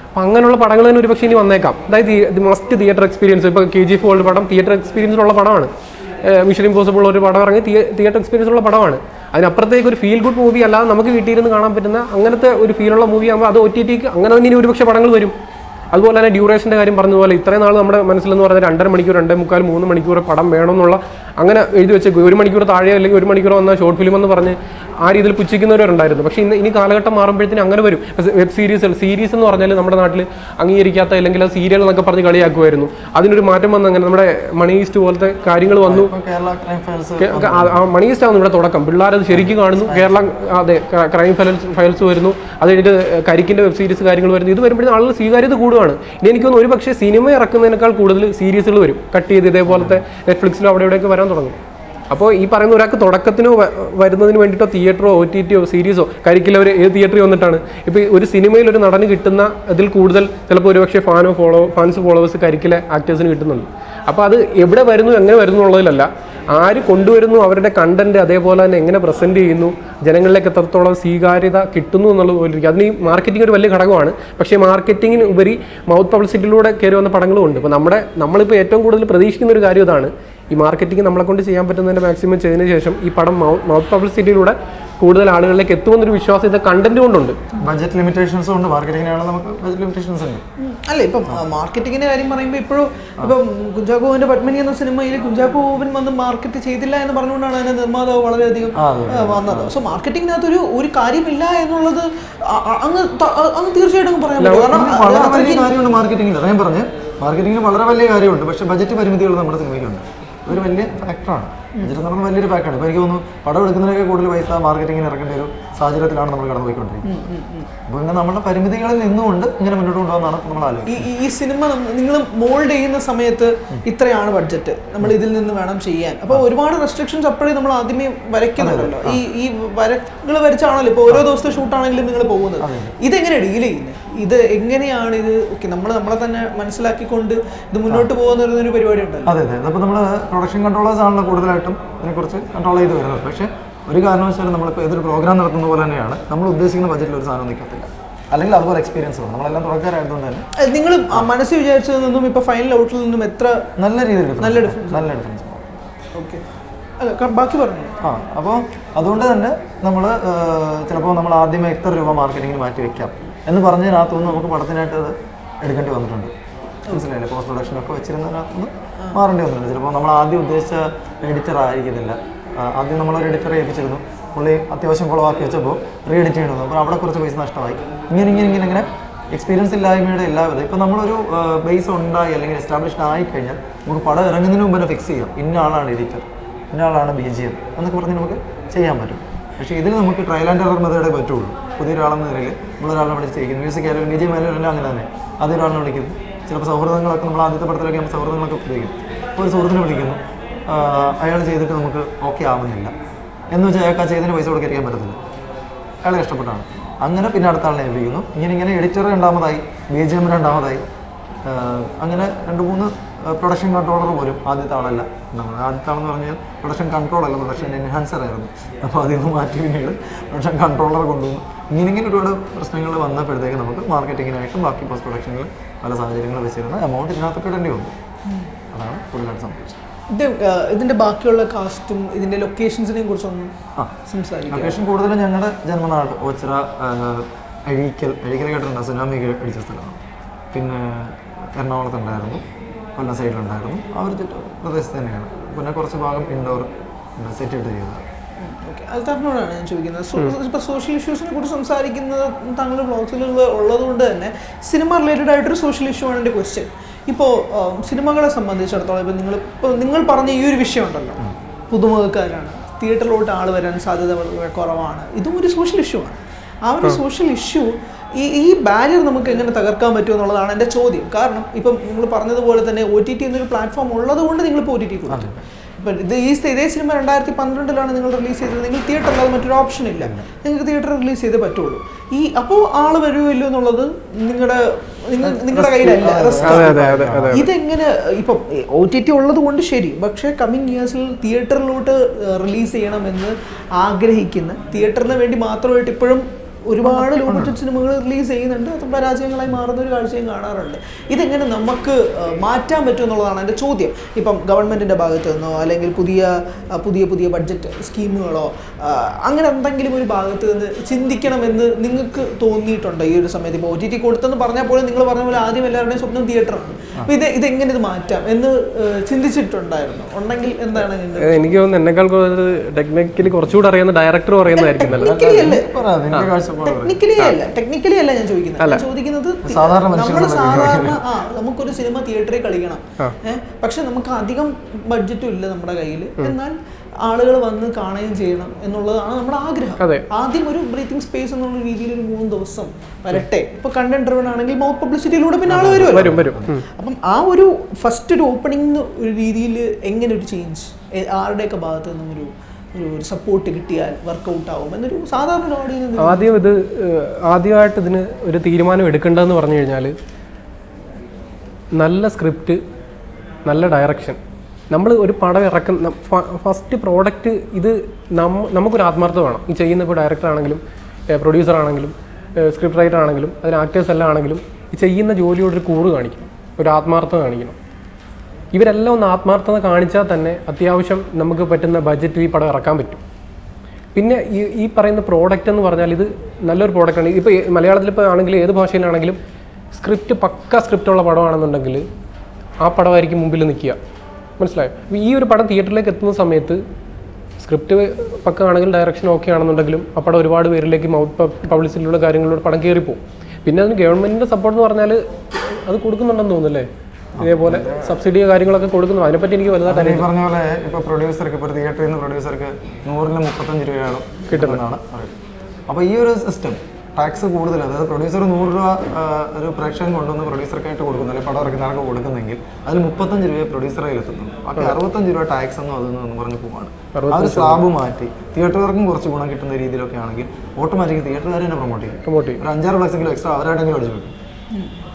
അപ്പോൾ അങ്ങനെയുള്ള പടങ്ങൾ തന്നെ ഒരു പക്ഷേ ഇനി വന്നേക്കാം. അതായത് മസ്റ്റ് തിയേറ്റർ എക്സ്പീരിയൻസ്, ഇപ്പോൾ കെ ജി എഫ് വേൾഡ് പടം തിയേറ്റർ എക്സ്പീരിയൻസിലുള്ള പടമാണ്, മിഷൻ ഇമ്പോസിബിൾ ഒരു പടം ഇറങ്ങി തിയേറ്റർ എക്സ്പീരിയൻസുള്ള പടമാണ്. അതിനപ്പുറത്തേക്ക് ഒരു ഫീൽ ഗുഡ് മൂവി അല്ലാതെ നമുക്ക് വീട്ടിലിരുന്ന് കാണാൻ പറ്റുന്ന അങ്ങനത്തെ ഒരു ഫീലുള്ള മൂവി ആകുമ്പോൾ അത് ഒ ടി ടിക്ക് അങ്ങനെ തന്നെ ഇനി ഒരുപക്ഷെ പടങ്ങൾ വരും. അതുപോലെ തന്നെ ഡ്യൂറേഷൻ്റെ കാര്യം പറഞ്ഞതുപോലെ ഇത്രയും നാൾ നമ്മുടെ മനസ്സിലെന്ന് പറഞ്ഞാൽ രണ്ടര മണിക്കൂർ, രണ്ടേ മുക്കാൽ, മൂന്ന് മണിക്കൂർ പടം വേണമെന്നുള്ള അങ്ങനെ എഴുതി വെച്ച് ഒരു മണിക്കൂർ താഴെ അല്ലെങ്കിൽ ഒരു മണിക്കൂർ വന്ന ഷോർട്ട് ഫിലിം എന്ന് പറഞ്ഞ് ആ രീതിയിൽ പുച്ഛിക്കുന്നവരുണ്ടായിരുന്നു. പക്ഷേ ഇന്ന് ഇനി കാലഘട്ടം മാറുമ്പോഴത്തേനും അങ്ങനെ വരും. വെബ് സീരീസ് സീരീസ് എന്ന് പറഞ്ഞാൽ നമ്മുടെ നാട്ടിൽ അംഗീകരിക്കാത്ത, അല്ലെങ്കിൽ അത് സീരിയൽ എന്നൊക്കെ പറഞ്ഞ് കളിയാക്കുമായിരുന്നു. അതിനൊരു മാറ്റം വന്ന് അങ്ങനെ നമ്മുടെ മണി ഈസ്റ്റ് പോലത്തെ കാര്യങ്ങൾ വന്നു. മണി ഈസ്റ്റ് ആവുന്നു ഇവിടെ തുടക്കം, പിള്ളേരത് ശരിക്കും കാണുന്നു. കേരള അതെ ക്രൈം ഫയൽസ് ഫയൽസ് വരുന്നു, അത് കഴിഞ്ഞിട്ട് കരിക്കിൻ്റെ വെബ് സീരീസ് കാര്യങ്ങൾ വരുന്നു. ഇത് വരുമ്പോഴത്തേക്കും ആളുകൾ സ്വീകാര്യത കൂടും. ഇനി എനിക്കൊന്ന് ഒരു പക്ഷേ സിനിമ ഇറക്കുന്നതിനേക്കാൾ കൂടുതൽ സീരീസുകൾ വരും, കട്ട് ചെയ്ത് ഇതേപോലത്തെ നെറ്റ്ഫ്ലിക്സിലോ അവിടെ ഇവിടെയൊക്കെ വരാൻ തുടങ്ങും. അപ്പോൾ ഈ പറയുന്ന ഒരാൾക്ക് തുടക്കത്തിനോ വരുന്നതിന് വേണ്ടിയിട്ടോ തിയേറ്ററോ ഒ ടി ടിയോ സീരീസോ കരിക്കിലവർ ഏത് തിയേറ്ററിൽ വന്നിട്ടാണ് ഇപ്പോൾ ഒരു സിനിമയിൽ ഒരു നടന് കിട്ടുന്ന അതിൽ കൂടുതൽ ചിലപ്പോൾ ഒരുപക്ഷെ ഫാനോ ഫോളോ ഫാൻസ് ഫോളോവേഴ്സ് കരിക്കിലെ ആക്ടേഴ്സിന് കിട്ടുന്നുണ്ട്. അപ്പോൾ അത് എവിടെ വരുന്നു, എങ്ങനെ വരുന്നു എന്നുള്ളതിലല്ല, ആര് കൊണ്ടുവരുന്നു, അവരുടെ കണ്ടന്റ് അതേപോലെ തന്നെ എങ്ങനെ പ്രസൻറ്റ് ചെയ്യുന്നു, ജനങ്ങളിലേക്ക് എത്രത്തോളം സ്വീകാര്യത കിട്ടുന്നു എന്നുള്ളത് പോലിരിക്കും. അതിന് ഈ മാർക്കറ്റിംഗ് ഒരു വലിയ ഘടകമാണ്. പക്ഷേ മാർക്കറ്റിങ്ങിന് ഉപരി മൗത്ത് പബ്ലിസിറ്റിയിലൂടെ കയറി വന്ന പടങ്ങളും ഉണ്ട്. ഇപ്പോൾ നമ്മുടെ നമ്മളിപ്പോൾ ഏറ്റവും കൂടുതൽ പ്രതീക്ഷിക്കുന്ന ഒരു കാര്യം ഇതാണ്, ഈ മാർക്കറ്റിംഗ് നമ്മളെ കൊണ്ട് ചെയ്യാൻ പറ്റുന്നതിൻ്റെ മാക്സിമം ചെയ്തതിന് ശേഷം ഈ പടം മൗത്ത് പബ്ലിസിറ്റിയിലൂടെ കൂടുതൽ ആളുകളിലേക്ക് എത്തുമെന്ന ഒരു വിശ്വാസം ഇത് കണ്ടന്റ് കൊണ്ടുണ്ട്. ബഡ്ജറ്റ് ലിമിറ്റേഷൻസ് ഉണ്ട്, മാർക്കറ്റിങ്ങിനാണ് നമുക്ക് ബഡ്ജറ്റ് ലിമിറ്റേഷൻസ് ഉണ്ട്. അല്ല ഇപ്പം മാർക്കറ്റിങ്ങിന്റെ കാര്യം പറയുമ്പോൾ ഇപ്പോഴും ഇപ്പം കുഞ്ചാക്കോവിന്റെ പത്മിനി എന്ന സിനിമയിൽ കുഞ്ചാക്കോവിൻ വന്ന് മാർക്കറ്റ് ചെയ്തില്ല എന്ന് പറഞ്ഞുകൊണ്ടാണ് അതിന്റെ നിർമ്മാതാവ് വളരെയധികം വന്നത്. സോ മാർക്കറ്റിങ്ങിനകത്തൊരു ഒരു കാര്യമില്ല എന്നുള്ളത് അങ്ങ് അങ്ങ് തീർച്ചയായിട്ടും പറയാൻ പറ്റും. മാർക്കറ്റിങ്ങിന് ഞാൻ പറഞ്ഞു മാർക്കറ്റിങ്ങിന് വളരെ വലിയ കാര്യമുണ്ട്, പക്ഷേ ബഡ്ജറ്റ് പരിമിതികൾ നമ്മുടെ സിനിമയ്ക്കുണ്ട്. ഒരു വലിയ ഫാക്ടറാണ് ബഡ്ജറ്റ് എന്ന് പറഞ്ഞാൽ, വലിയൊരു ഫാക്ടറാണ്. ഇപ്പോൾ എനിക്ക് തോന്നുന്നു പടം എടുക്കുന്നതിനൊക്കെ കൂടുതൽ പൈസ മാർക്കറ്റിങ്ങിന് ഇറക്കേണ്ട ഒരു സാഹചര്യത്തിലാണ് നമ്മൾ കടന്നുപോയിക്കൊണ്ടിരിക്കുന്നത്. അപ്പോൾ ഇങ്ങനെ നമ്മുടെ പരിമിതികളിൽ നിന്നുകൊണ്ട് ഇങ്ങനെ മുന്നോട്ട് കൊണ്ടുപോകുന്നതാണ് നമ്മൾ ആലോചിക്കുന്നത്. ഈ സിനിമ നിങ്ങൾ മോൾഡ് ചെയ്യുന്ന സമയത്ത് ഇത്രയാണ് ബഡ്ജറ്റ്, നമ്മൾ ഇതിൽ നിന്ന് വേണം ചെയ്യാൻ. അപ്പോൾ ഒരുപാട് റെസ്ട്രിക്ഷൻസ് അപ്പോഴേ നമ്മൾ ആദ്യമേ വരയ്ക്കുന്നുണ്ടല്ലോ. ഈ ഈ വരകൾ വരച്ചാണല്ലോ ഇപ്പോൾ ഓരോ ദിവസത്തെ ഷൂട്ടാണെങ്കിലും നിങ്ങൾ പോകുന്നത്. ഇതെങ്ങനെ ഡീൽ ചെയ്യുന്നത്? ഇത് എങ്ങനെയാണ് ഇത് ഓക്കെ നമ്മൾ നമ്മളെ തന്നെ മനസ്സിലാക്കിക്കൊണ്ട് ഇത് മുന്നോട്ട് പോകുന്ന ഒരു പരിപാടി ഉണ്ട്? അതെ അതെ, അപ്പോൾ നമ്മൾ പ്രൊഡക്ഷൻ കൺട്രോളേഴ്സ് ആണല്ലോ കൂടുതലായിട്ടും ഇതിനെക്കുറിച്ച് കൺട്രോൾ ചെയ്ത് വരുന്നത്. പക്ഷേ ഒരു കാരണവശാലും നമ്മളിപ്പോൾ ഏതൊരു പ്രോഗ്രാം നടത്തുന്ന പോലെ തന്നെയാണ് നമ്മൾ ഉദ്ദേശിക്കുന്ന ബഡ്ജറ്റിൽ ഒരു സാധനം നിൽക്കത്തില്ല, അല്ലെങ്കിൽ അതുപോലെ എക്സ്പീരിയൻസ് വേണം. നമ്മളെല്ലാം തുടക്കാരായതുകൊണ്ട് തന്നെ നിങ്ങൾ മനസ്സിൽ വിചാരിച്ചതിൽ നിന്നും ഇപ്പോൾ ഫൈനൽ ഔട്ടിൽ നിന്നും എത്ര നല്ല രീതിയിൽ നല്ല ഡിഫറൻസ് നല്ല ഡിഫറൻസ് ഓക്കെ ബാക്കി പറഞ്ഞു. ആ അപ്പോൾ അതുകൊണ്ട് തന്നെ നമ്മൾ ചിലപ്പോൾ നമ്മൾ ആദ്യമേ എത്ര രൂപ മാർക്കറ്റിങ്ങിന് മാറ്റി വയ്ക്കാം എന്ന് പറഞ്ഞതിനകത്തുനിന്ന് നമുക്ക് പടത്തിനായിട്ട് അത് എടുക്കേണ്ടി വന്നിട്ടുണ്ട്. മനസ്സിലായില്ലേ? പോസ്റ്റ് പ്രൊഡക്ഷനൊക്കെ വെച്ചിരുന്നതിനകത്തുനിന്ന് മാറേണ്ടി വന്നിട്ടുണ്ട്. ചിലപ്പോൾ നമ്മൾ ആദ്യം ഉദ്ദേശിച്ച എഡിറ്റർ ആയിരിക്കുന്നില്ല. ആദ്യം നമ്മളൊരു എഡിറ്ററെ ഏൽപ്പിച്ചിരുന്നു, പുള്ളി അത്യാവശ്യം കുളവാക്കി വെച്ചപ്പോൾ റീ എഡിറ്റ് ചെയ്യണമെന്ന്, അപ്പോൾ അവിടെ കുറച്ച് പൈസ നഷ്ടമായി. ഇങ്ങനെ ഇങ്ങനെ ഇങ്ങനെ ഇങ്ങനെ എക്സ്പീരിയൻസ് ഇല്ലായ്മയുടെ എല്ലാവിധ ഇപ്പോൾ നമ്മളൊരു ബേസ് ഉണ്ടായി അല്ലെങ്കിൽ എസ്റ്റാബ്ലിഷ്ഡ് ആയിക്കഴിഞ്ഞാൽ നമുക്ക് പടം ഇറങ്ങുന്നതിന് മുമ്പ് തന്നെ ഫിക്സ് ചെയ്യാം, ഇന്ന ആളാണ് എഡിറ്റർ, ഇന്ന ആളാണ് ബി ജി എം എന്നൊക്കെ പറഞ്ഞ് നമുക്ക് ചെയ്യാൻ പറ്റും. പക്ഷേ ഇതിൽ നമുക്ക് ട്രയൽ ആൻഡ് എറർ മെത്തേഡേ പറ്റുള്ളൂ. പുതിയൊരാളെന്ന നിലയിൽ നമ്മളൊരാളെ വിളിച്ചിരിക്കുന്നു, മ്യൂസിക് ആയാലും ബി ജി എം ആയാലും എല്ലാം അങ്ങനെ തന്നെ. ആദ്യമൊരാളിനെ വിളിക്കുന്നു, ചിലപ്പോൾ സൗഹൃദങ്ങളൊക്കെ നമ്മൾ ആദ്യത്തെ പടത്തിലൊക്കെ നമ്മൾ സൗഹൃദങ്ങളൊക്കെ ഉപയോഗിക്കും. ഒരു സുഹൃത്തിനെ വിളിക്കുന്നു, അയാൾ ചെയ്തിട്ട് നമുക്ക് ഓക്കെ ആവുന്നില്ല എന്ന് വെച്ചാൽ അയാൾക്ക് ആ ചെയ്തതിന് പൈസ കൊടുക്കാൻ പറ്റത്തില്ല, അയാളെ ഇഷ്ടപ്പെട്ടാണ്. അങ്ങനെ പിന്നെ അടുത്ത ആളിനെ ഏൽപ്പിക്കുന്നു. ഇങ്ങനെ ഇങ്ങനെ എഡിറ്റർ രണ്ടാമതായി, ബി ജി എം രണ്ടാമതായി, അങ്ങനെ രണ്ട് മൂന്ന് പ്രൊഡക്ഷൻ കൺട്രോളർ പോലും ആദ്യത്തെ ആളല്ല ഉണ്ടാവുന്നത്. ആദ്യത്തെ ആളെന്ന് പറഞ്ഞാൽ പ്രൊഡക്ഷൻ കൺട്രോൾ അല്ല, പ്രൊഡക്ഷൻ എൻഹാൻസർ ആയിരുന്നു. അപ്പോൾ അതിൽ നിന്ന് മാറ്റി പിന്നീട് പ്രൊഡക്ഷൻ കൺട്രോളർ കൊണ്ടുവന്നു. ഇങ്ങനെ ഇങ്ങനെ ഒരുപാട് പ്രശ്നങ്ങൾ വന്നപ്പോഴത്തേക്ക് നമുക്ക് മാർക്കറ്റിങ്ങിനായിട്ടും ബാക്കി പോസ്റ്റ് പ്രൊഡക്ഷനിൽ പല സാഹചര്യങ്ങൾ വെച്ചിരുന്ന എമൗണ്ട് ഇതിനകത്തൊക്കെ ഇടേണ്ടി വന്നു. അതാണ് കൂടുതലായിട്ട് സംഭവിച്ചത്. ഇത് ഇതിൻ്റെ ബാക്കിയുള്ള കാസ്റ്റും ഇതിൻ്റെ ലൊക്കേഷൻസിനെയും കുറിച്ചൊന്നും ആ സംസാരിക്കും. ലൊക്കേഷൻ കൂടുതലും ഞങ്ങളുടെ ജന്മനാട് ഓച്ചിറ, അഴീക്കൽ. അഴീക്കൽ കേട്ടിട്ടുണ്ടോ? സുനാമി അടിച്ച സ്ഥലമാണ്. പിന്നെ എറണാകുളത്തുണ്ടായിരുന്നു, കൊല്ലം സൈഡിലുണ്ടായിരുന്നു. ആ ഒരു ചുറ്റും പ്രദേശത്ത് തന്നെയാണ്. പിന്നെ കുറച്ച് ഭാഗം ഇൻഡോർ സെറ്റ് ഇട്ട് ചെയ്തത്. ഓക്കെ, അത് താങ്കളോടാണ് ഞാൻ ചോദിക്കുന്നത്. ഇപ്പോൾ സോഷ്യൽ ഇഷ്യൂസിനെ കുറിച്ച് സംസാരിക്കുന്നത് താങ്കളുടെ ബ്ലോഗ്സിൽ ഉള്ളത് കൊണ്ട് തന്നെ സിനിമ റിലേറ്റഡ് ആയിട്ടൊരു സോഷ്യൽ ഇഷ്യൂ ആണ് എൻ്റെ ക്വസ്റ്റ്യൻ. ഇപ്പോൾ സിനിമകളെ സംബന്ധിച്ചിടത്തോളം ഇപ്പോൾ നിങ്ങൾ ഇപ്പോൾ നിങ്ങൾ പറഞ്ഞ ഈ ഒരു വിഷയം ഉണ്ടല്ലോ, പുതുമുഖക്കാരാണ്, തിയേറ്ററിലോട്ട് ആൾ വരാൻ സാധ്യത വളരെ കുറവാണ്, ഇതും ഒരു സോഷ്യൽ ഇഷ്യൂ ആണ്. ആ ഒരു സോഷ്യൽ ഇഷ്യൂ ഈ ഈ ബാരിയർ നമുക്ക് എങ്ങനെ തകർക്കാൻ പറ്റുമോ എന്നുള്ളതാണ് എൻ്റെ ചോദ്യം. കാരണം ഇപ്പം നിങ്ങൾ പറഞ്ഞതുപോലെ തന്നെ ഒ ടി ടി എന്നൊരു പ്ലാറ്റ്ഫോം ഉള്ളതുകൊണ്ട് നിങ്ങളിപ്പോൾ ഒ ടി ടി കൊടുത്തു. ഇപ്പം ഇത് ഈ ഇതേ സിനിമ രണ്ടായിരത്തി പന്ത്രണ്ടിലാണ് നിങ്ങൾ റിലീസ് ചെയ്തത്. നിങ്ങൾ തിയേറ്ററിൽ മറ്റൊരു ഓപ്ഷൻ ഇല്ല, നിങ്ങൾക്ക് തിയേറ്റർ റിലീസ് ചെയ്തേ പറ്റുള്ളൂ. ഈ അപ്പോൾ ആൾ വരുമോ ഇല്ലോ എന്നുള്ളത് നിങ്ങളുടെ നിങ്ങളുടെ കയ്യിലല്ല. ഇതെങ്ങനെ ഇപ്പം ഒ ടി ടി ഉള്ളത് കൊണ്ട് ശരി, പക്ഷേ കമ്മിങ് ഇയേഴ്സിൽ തിയേറ്ററിലോട്ട് റിലീസ് ചെയ്യണമെന്ന് ആഗ്രഹിക്കുന്ന, തിയേറ്ററിന് വേണ്ടി മാത്രമായിട്ട് ഇപ്പോഴും ഒരുപാട് ലോ ബഡ്ജറ്റ് സിനിമകൾ റിലീസ് ചെയ്യുന്നുണ്ട്, അത് പരാജയങ്ങളായി മാറുന്ന ഒരു കാഴ്ചയും കാണാറുണ്ട്. ഇതെങ്ങനെ നമുക്ക് മാറ്റാൻ പറ്റും എന്നുള്ളതാണ് എൻ്റെ ചോദ്യം. ഇപ്പം ഗവൺമെൻറ്റിൻ്റെ ഭാഗത്തു നിന്നോ അല്ലെങ്കിൽ പുതിയ പുതിയ പുതിയ ബഡ്ജറ്റ് സ്കീമുകളോ അങ്ങനെ എന്തെങ്കിലും ഒരു ഭാഗത്ത് നിന്ന് ചിന്തിക്കണമെന്ന് നിങ്ങൾക്ക് തോന്നിയിട്ടുണ്ട് ഈ ഒരു സമയത്ത്? ഇപ്പോൾ ഒ ടി ടി കൊടുത്തെന്ന് പറഞ്ഞാൽ പോലും നിങ്ങൾ പറഞ്ഞ പോലെ ആദ്യം എല്ലാവരുടെയും സ്വപ്നം തിയേറ്ററാണ്. അപ്പോൾ ഇത് ഇതെങ്ങനെ ഇത് മാറ്റാം എന്ന് ചിന്തിച്ചിട്ടുണ്ടായിരുന്നു? ഉണ്ടെങ്കിൽ എന്താണ്? എനിക്ക് തോന്നുന്നു എന്നെക്കാൾ കൂടുതൽ ടെക്നിക്കലി കുറച്ചുകൂടെ അറിയുന്ന ഡയറക്ടർ പറയുന്നതായിരിക്കും. ടെക്നിക്കലി അല്ല, ടെക്നിക്കലി അല്ല ഞാൻ ചോദിക്കുന്നത്. ചോദിക്കുന്നത് നമ്മൾ സാധാരണ ആ നമുക്കൊരു സിനിമ തിയേറ്ററിൽ കളിക്കണം, ഏഹ് പക്ഷെ നമുക്ക് അധികം ബഡ്ജറ്റും ഇല്ല നമ്മുടെ കയ്യിൽ, എന്നാൽ ആളുകൾ വന്ന് കാണുകയും ചെയ്യണം എന്നുള്ളതാണ് നമ്മുടെ ആഗ്രഹം. ആദ്യം ഒരു ബ്രീത്തിങ് സ്പേസ് എന്നുള്ള രീതിയിൽ ഒരു മൂന്ന് ദിവസം വരട്ടെ. ഇപ്പൊ കണ്ടന്റ് ഡ്രൈവൺ ആണെങ്കിൽ മൗത്ത് പബ്ലിസിറ്റിയിലൂടെ പിന്നെ ആൾ വരുമല്ലോ. അപ്പം ആ ഒരു ഫസ്റ്റ് ഒരു ഓപ്പണിംഗ് ഒരു രീതിയിൽ എങ്ങനെ ഒരു ചേഞ്ച് ആരുടെയൊക്കെ ഭാഗത്തു നിന്നും ഒരു ഒരു സപ്പോർട്ട് കിട്ടിയാൽ വർക്കൗട്ട് ആവും എന്നൊരു സാധാരണ ഓഡിയൻസ്. ആദ്യം ഇത് ആദ്യമായിട്ട് ഇതിന് ഒരു തീരുമാനം എടുക്കേണ്ടതെന്ന് പറഞ്ഞു കഴിഞ്ഞാൽ നല്ല സ്ക്രിപ്റ്റ്, നല്ല ഡയറക്ഷൻ. നമ്മൾ ഒരു പടം ഇറക്കുന്ന ഫസ്റ്റ് പ്രോഡക്റ്റ് ഇത് നമ്മ നമുക്കൊരു ആത്മാർത്ഥത വേണം. ഈ ചെയ്യുന്ന ഇപ്പോൾ ഡയറക്ടർ ആണെങ്കിലും പ്രൊഡ്യൂസർ ആണെങ്കിലും സ്ക്രിപ്റ്റ് റൈറ്റർ ആണെങ്കിലും അതിന് ആക്ടേഴ്സ് എല്ലാം ആണെങ്കിലും ഈ ചെയ്യുന്ന ജോലിയോടൊരു കൂറ് കാണിക്കണം, ഒരു ആത്മാർത്ഥത കാണിക്കണം. ഇവരെല്ലാം ഒന്ന് ആത്മാർത്ഥത കാണിച്ചാൽ തന്നെ അത്യാവശ്യം നമുക്ക് പറ്റുന്ന ബഡ്ജറ്റിൽ ഈ പടം ഇറക്കാൻ പറ്റും. Pinna e parin the product and varnalid, Nalur product and Malayal Anglia, the Boshin Anglim, script Paka script all about Anangli, Apadavari Mumbilanikia. Munslive. We even part of theatre like Atmos Samet, script Paka Anangal direction okay Ananglim, Apado reward where like him out publicity regarding Lord Padakiripo. Pinna government support Varnal, other Kurkun subsidy കാര്യങ്ങളൊക്കെ കൊടുക്കുന്നു അതിനെ പറ്റി എനിക്ക് വലുതായിട്ട് അറിയില്ല പറഞ്ഞ പോലെ ഇപ്പോ പ്രൊഡ്യൂസർക്ക് ഇപ്പോ തിയേറ്ററിൽ നിന്ന് പ്രൊഡ്യൂസർക്ക് നൂറ് മുപ്പത്തിയഞ്ച് രൂപയാണ് കിട്ടുന്നതാണ് അപ്പോൾ ഈ ഒരു സിസ്റ്റം ടാക്സ് കൂടുതൽ അതായത് പ്രൊഡ്യൂസർ നൂറ് രൂപ ഒരു പ്രൊഡക്ഷൻ കൊണ്ടുവന്ന് പ്രൊഡ്യൂസർക്കായിട്ട് കൊടുക്കുന്നു അല്ലെങ്കിൽ പടം ഇറക്കുന്നവർക്ക് കൊടുക്കുന്നെങ്കിൽ അതിൽ മുപ്പത്തിയഞ്ച് രൂപ പ്രൊഡ്യൂസറിൽ എത്തുന്നു ബാക്കി അറുപത്തിയഞ്ച് രൂപ ടാക്സ് എന്ന് അതൊന്നും പറഞ്ഞു പോവാണ് ആ ഒരു സ്ലാബ് മാറ്റി തിയേറ്ററുകാർക്കും കുറച്ച് ഗുണം കിട്ടുന്ന രീതിയിലൊക്കെ ആണെങ്കിൽ ഓട്ടോമാറ്റിക്കലി തിയേറ്ററുകാരെ തന്നെ പ്രൊമോട്ട് ചെയ്യും പ്രൊമോട്ട് ചെയ്യും ഒരു അഞ്ചാറ് ലക്ഷമെങ്കിലും എക്സ്ട്രാ അവരായിട്ടെങ്കിലും അടിച്ചു വെക്കും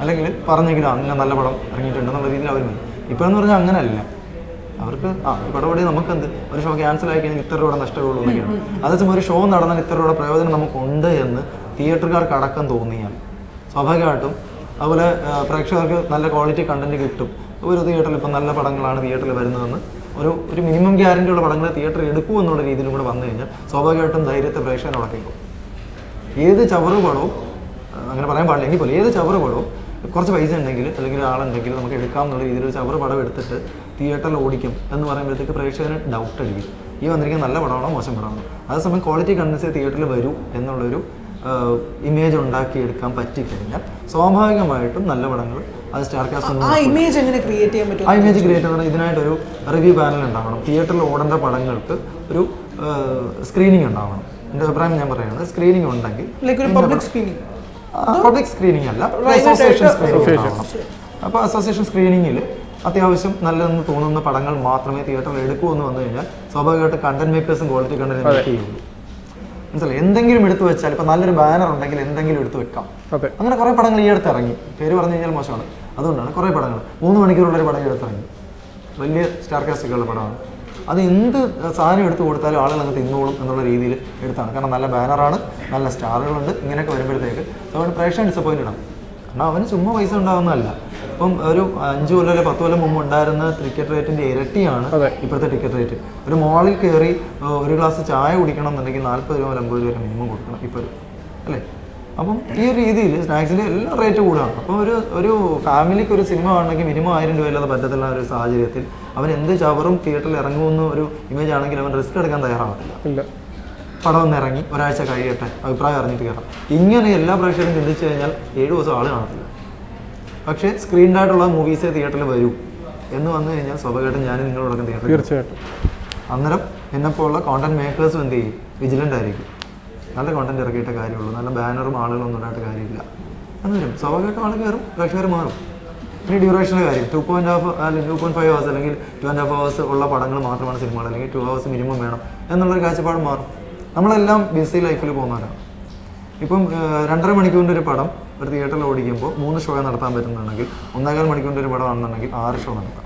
അല്ലെങ്കിൽ പറഞ്ഞെങ്കിലും അങ്ങനെ നല്ല പടം ഇറങ്ങിയിട്ടുണ്ടെന്നുള്ള രീതിയിൽ അവർ മതി ഇപ്പോഴെന്ന് പറഞ്ഞാൽ അങ്ങനെയല്ല അവർക്ക് ആ പടപടി നമുക്കെന്ത് ഒരു ഷോ ക്യാൻസൽ ആയി കഴിഞ്ഞാൽ ഇത്ര രൂപ നഷ്ടമുള്ളൂ എന്നൊക്കെയാണ് അതേസമയം ഒരു ഷോ നടന്നാൽ ഇത്ര രൂപ പ്രയോജനം നമുക്കുണ്ട് എന്ന് തിയേറ്ററുകാർക്ക് അടക്കം തോന്നിയാൽ സ്വാഭാവികമായിട്ടും അതുപോലെ പ്രേക്ഷകർക്ക് നല്ല ക്വാളിറ്റി കണ്ടന്റ് കിട്ടും ഒരു തിയേറ്ററിൽ ഇപ്പം നല്ല പടങ്ങളാണ് തിയേറ്ററിൽ വരുന്നതെന്ന് ഒരു ഒരു മിനിമം ഗ്യാരണ്ടിയുള്ള പടങ്ങൾ തിയേറ്ററിൽ എടുക്കൂ എന്നുള്ള രീതിയിലും കൂടെ വന്നു കഴിഞ്ഞാൽ സ്വാഭാവികമായിട്ടും ധൈര്യത്തെ പ്രേക്ഷകനോടൊക്കെ ഏത് ചവറ് പടവും അങ്ങനെ പറയാൻ പാടില്ല എങ്കിൽ പോലും ഏത് ചവറ് പടവും കുറച്ച് പൈസ ഉണ്ടെങ്കിൽ അല്ലെങ്കിൽ ആളുണ്ടെങ്കിൽ നമുക്ക് എടുക്കാമെന്നുള്ള രീതിയിൽ ചവറ് പടം എടുത്തിട്ട് തിയേറ്ററിൽ ഓടിക്കും എന്ന് പറയുമ്പോഴത്തേക്ക് പ്രേക്ഷകന് ഡൗട്ട് അടിക്കും ഈ വന്നിരിക്കുന്ന നല്ല പടമാണോ മോശം പടമാണോ അതേസമയം ക്വാളിറ്റി കണ്ടൻസ് തിയേറ്ററിൽ വരൂ എന്നുള്ളൊരു ഇമേജ് ഉണ്ടാക്കിയെടുക്കാൻ പറ്റിക്കഴിഞ്ഞാൽ സ്വാഭാവികമായിട്ടും നല്ല പടങ്ങൾ അത് സ്റ്റാർകാസ്റ്റ് ആ ഇമേജ് എങ്ങനെ ക്രിയേറ്റ് ചെയ്യാൻ പറ്റും ആ ഇമേജ് ക്രിയേറ്റ് ചെയ്യണം ഇതിനായിട്ടൊരു റിവ്യൂ പാനൽ ഉണ്ടാവണം തിയേറ്ററിൽ ഓടേണ്ട പടങ്ങൾക്ക് ഒരു സ്ക്രീനിങ് ഉണ്ടാവണം എൻ്റെ അഭിപ്രായം ഞാൻ പറയുന്നത് സ്ക്രീനിങ് ഉണ്ടെങ്കിൽ പബ്ലിക് സ്ക്രീനിങ് അല്ല അസോസിയേഷൻ സ്ക്രീനിങ് അപ്പോൾ അസോസിയേഷൻ സ്ക്രീനിങ്ങിൽ അത്യാവശ്യം നല്ലതെന്ന് തോന്നുന്ന പടങ്ങൾ മാത്രമേ തിയേറ്ററിൽ എടുക്കൂ എന്ന് വന്നു കഴിഞ്ഞാൽ സ്വാഭാവികമായിട്ട് കണ്ടന്റ് മേക്കേഴ്സും ക്വാളിറ്റി കണ്ടന്റ് മേക്ക് ചെയ്യുള്ളൂ മനസ്സിലായി എന്തെങ്കിലും എടുത്തു വെച്ചാൽ ഇപ്പോൾ നല്ലൊരു ബാനർ ഉണ്ടെങ്കിൽ എന്തെങ്കിലും എടുത്തു വെക്കാം അങ്ങനെ കുറേ പടങ്ങൾ ഈ അടുത്ത് ഇറങ്ങി പേര് പറഞ്ഞു കഴിഞ്ഞാൽ മോശമാണ് അതുകൊണ്ടാണ് കുറേ പടങ്ങൾ മൂന്ന് മണിക്കൂറുള്ള ഒരു പടം എടുത്തിറങ്ങി വലിയ സ്റ്റാർകാസ്റ്റുള്ള പടമാണ് അത് എന്ത് സാധനം എടുത്തു കൊടുത്താലും ആളുകൾ അങ്ങ് തിന്നോളും എന്നുള്ള രീതിയിൽ എടുത്താണ് കാരണം നല്ല ബാനറാണ് നല്ല സ്റ്റാറുകളുണ്ട് ഇങ്ങനെയൊക്കെ വരുമ്പോഴത്തേക്ക് അതുകൊണ്ട് പ്രേക്ഷകൻ ഡിസപ്പോയിൻറ്റഡ് ആണ് കാരണം അവന് ചുമ്മാ പൈസ ഉണ്ടാകുന്നതല്ല ഇപ്പം ഒരു അഞ്ച് കൊല്ലം അല്ലെ പത്ത് കൊല്ലം മുമ്പ് ഉണ്ടായിരുന്ന ടിക്കറ്റ് റേറ്റിൻ്റെ ഇരട്ടിയാണ് ഇപ്പോഴത്തെ ടിക്കറ്റ് റേറ്റ് ഒരു മോളിൽ കയറി ഒരു ഗ്ലാസ് ചായ കുടിക്കണം എന്നുണ്ടെങ്കിൽ നാൽപ്പത് രൂപ അമ്പത് രൂപ മിനിമം കൊടുക്കണം ഇപ്പോഴും അല്ലേ അപ്പം ഈ രീതിയിൽ സ്നാക്സിൻ്റെ എല്ലാം റേറ്റ് കൂടുകയാണ് അപ്പോൾ ഒരു ഒരു ഫാമിലിക്ക് ഒരു സിനിമ ആണെങ്കിൽ മിനിമം ആയിരം രൂപയില്ലാതെ പറ്റത്തുള്ള ഒരു സാഹചര്യത്തിൽ അവൻ എന്ത് ചവറും തിയേറ്ററിൽ ഇറങ്ങുമെന്ന് ഒരു ഇമേജ് ആണെങ്കിൽ അവൻ റിസ്ക് എടുക്കാൻ തയ്യാറാവത്തില്ല പടം ഒന്ന് ഇറങ്ങി ഒരാഴ്ച കഴിയട്ടെ അഭിപ്രായം അറിഞ്ഞിട്ട് കയറാം ഇങ്ങനെ എല്ലാ പ്രേക്ഷകരും ചിന്തിച്ചു കഴിഞ്ഞാൽ ഏഴ് ദിവസം ആൾ കാണത്തില്ല പക്ഷേ സ്ക്രീൻഡായിട്ടുള്ള മൂവീസേ തിയേറ്ററിൽ വരൂ എന്ന് വന്നു കഴിഞ്ഞാൽ സ്വാഭാവികമായിട്ടും ഞാൻ നിങ്ങളോടൊക്കെ തിയേറ്ററിൽ തീർച്ചയായിട്ടും അന്നേരം എന്നെപ്പോലുള്ള കോണ്ടന്റ് മേക്കേഴ്സും എന്ത് ചെയ്യും വിജിലൻ്റ് ആയിരിക്കും നല്ല കോണ്ടന്റ് ഇറക്കിയിട്ടേ കാര്യമുള്ളൂ നല്ല ബാനറും ആളുകളൊന്നും ഉണ്ടായിട്ട് കാര്യമില്ല അന്നേരം സ്വാഭാവികമായിട്ടും ആൾ കയറും പ്രേക്ഷകർ മാറും ഇനി ഡ്യൂറേഷൻ്റെ കാര്യം ടു പോയിൻറ്റ് ഹാഫ് അല്ലെങ്കിൽ ടു പോയിൻറ്റ് ഫൈവ് ഹവേഴ്സ് അല്ലെങ്കിൽ ടു ആൻഡ് ഹാഫ് ഹവേഴ്സ് ഉള്ള പടങ്ങൾ മാത്രമാണ് സിനിമകൾ അല്ലെങ്കിൽ ടു ഹവേഴ്സ് മിനിമം വേണം എന്നുള്ളൊരു കാഴ്ചപ്പാട് മാറും നമ്മളെല്ലാം ബിസി ലൈഫിൽ പോകുന്നവരാണ് ഇപ്പം രണ്ടര മണിക്കൂറിൻ്റെ ഒരു പടം ഒരു തിയേറ്ററിൽ ഓടിക്കുമ്പോൾ മൂന്ന് ഷോ നടത്താൻ പറ്റുന്നുണ്ടെങ്കിൽ ഒന്നേകാൽ മണിക്കൂറിൻ്റെ ഒരു പടം ആണെന്നുണ്ടെങ്കിൽ ആറ് ഷോ നടത്താം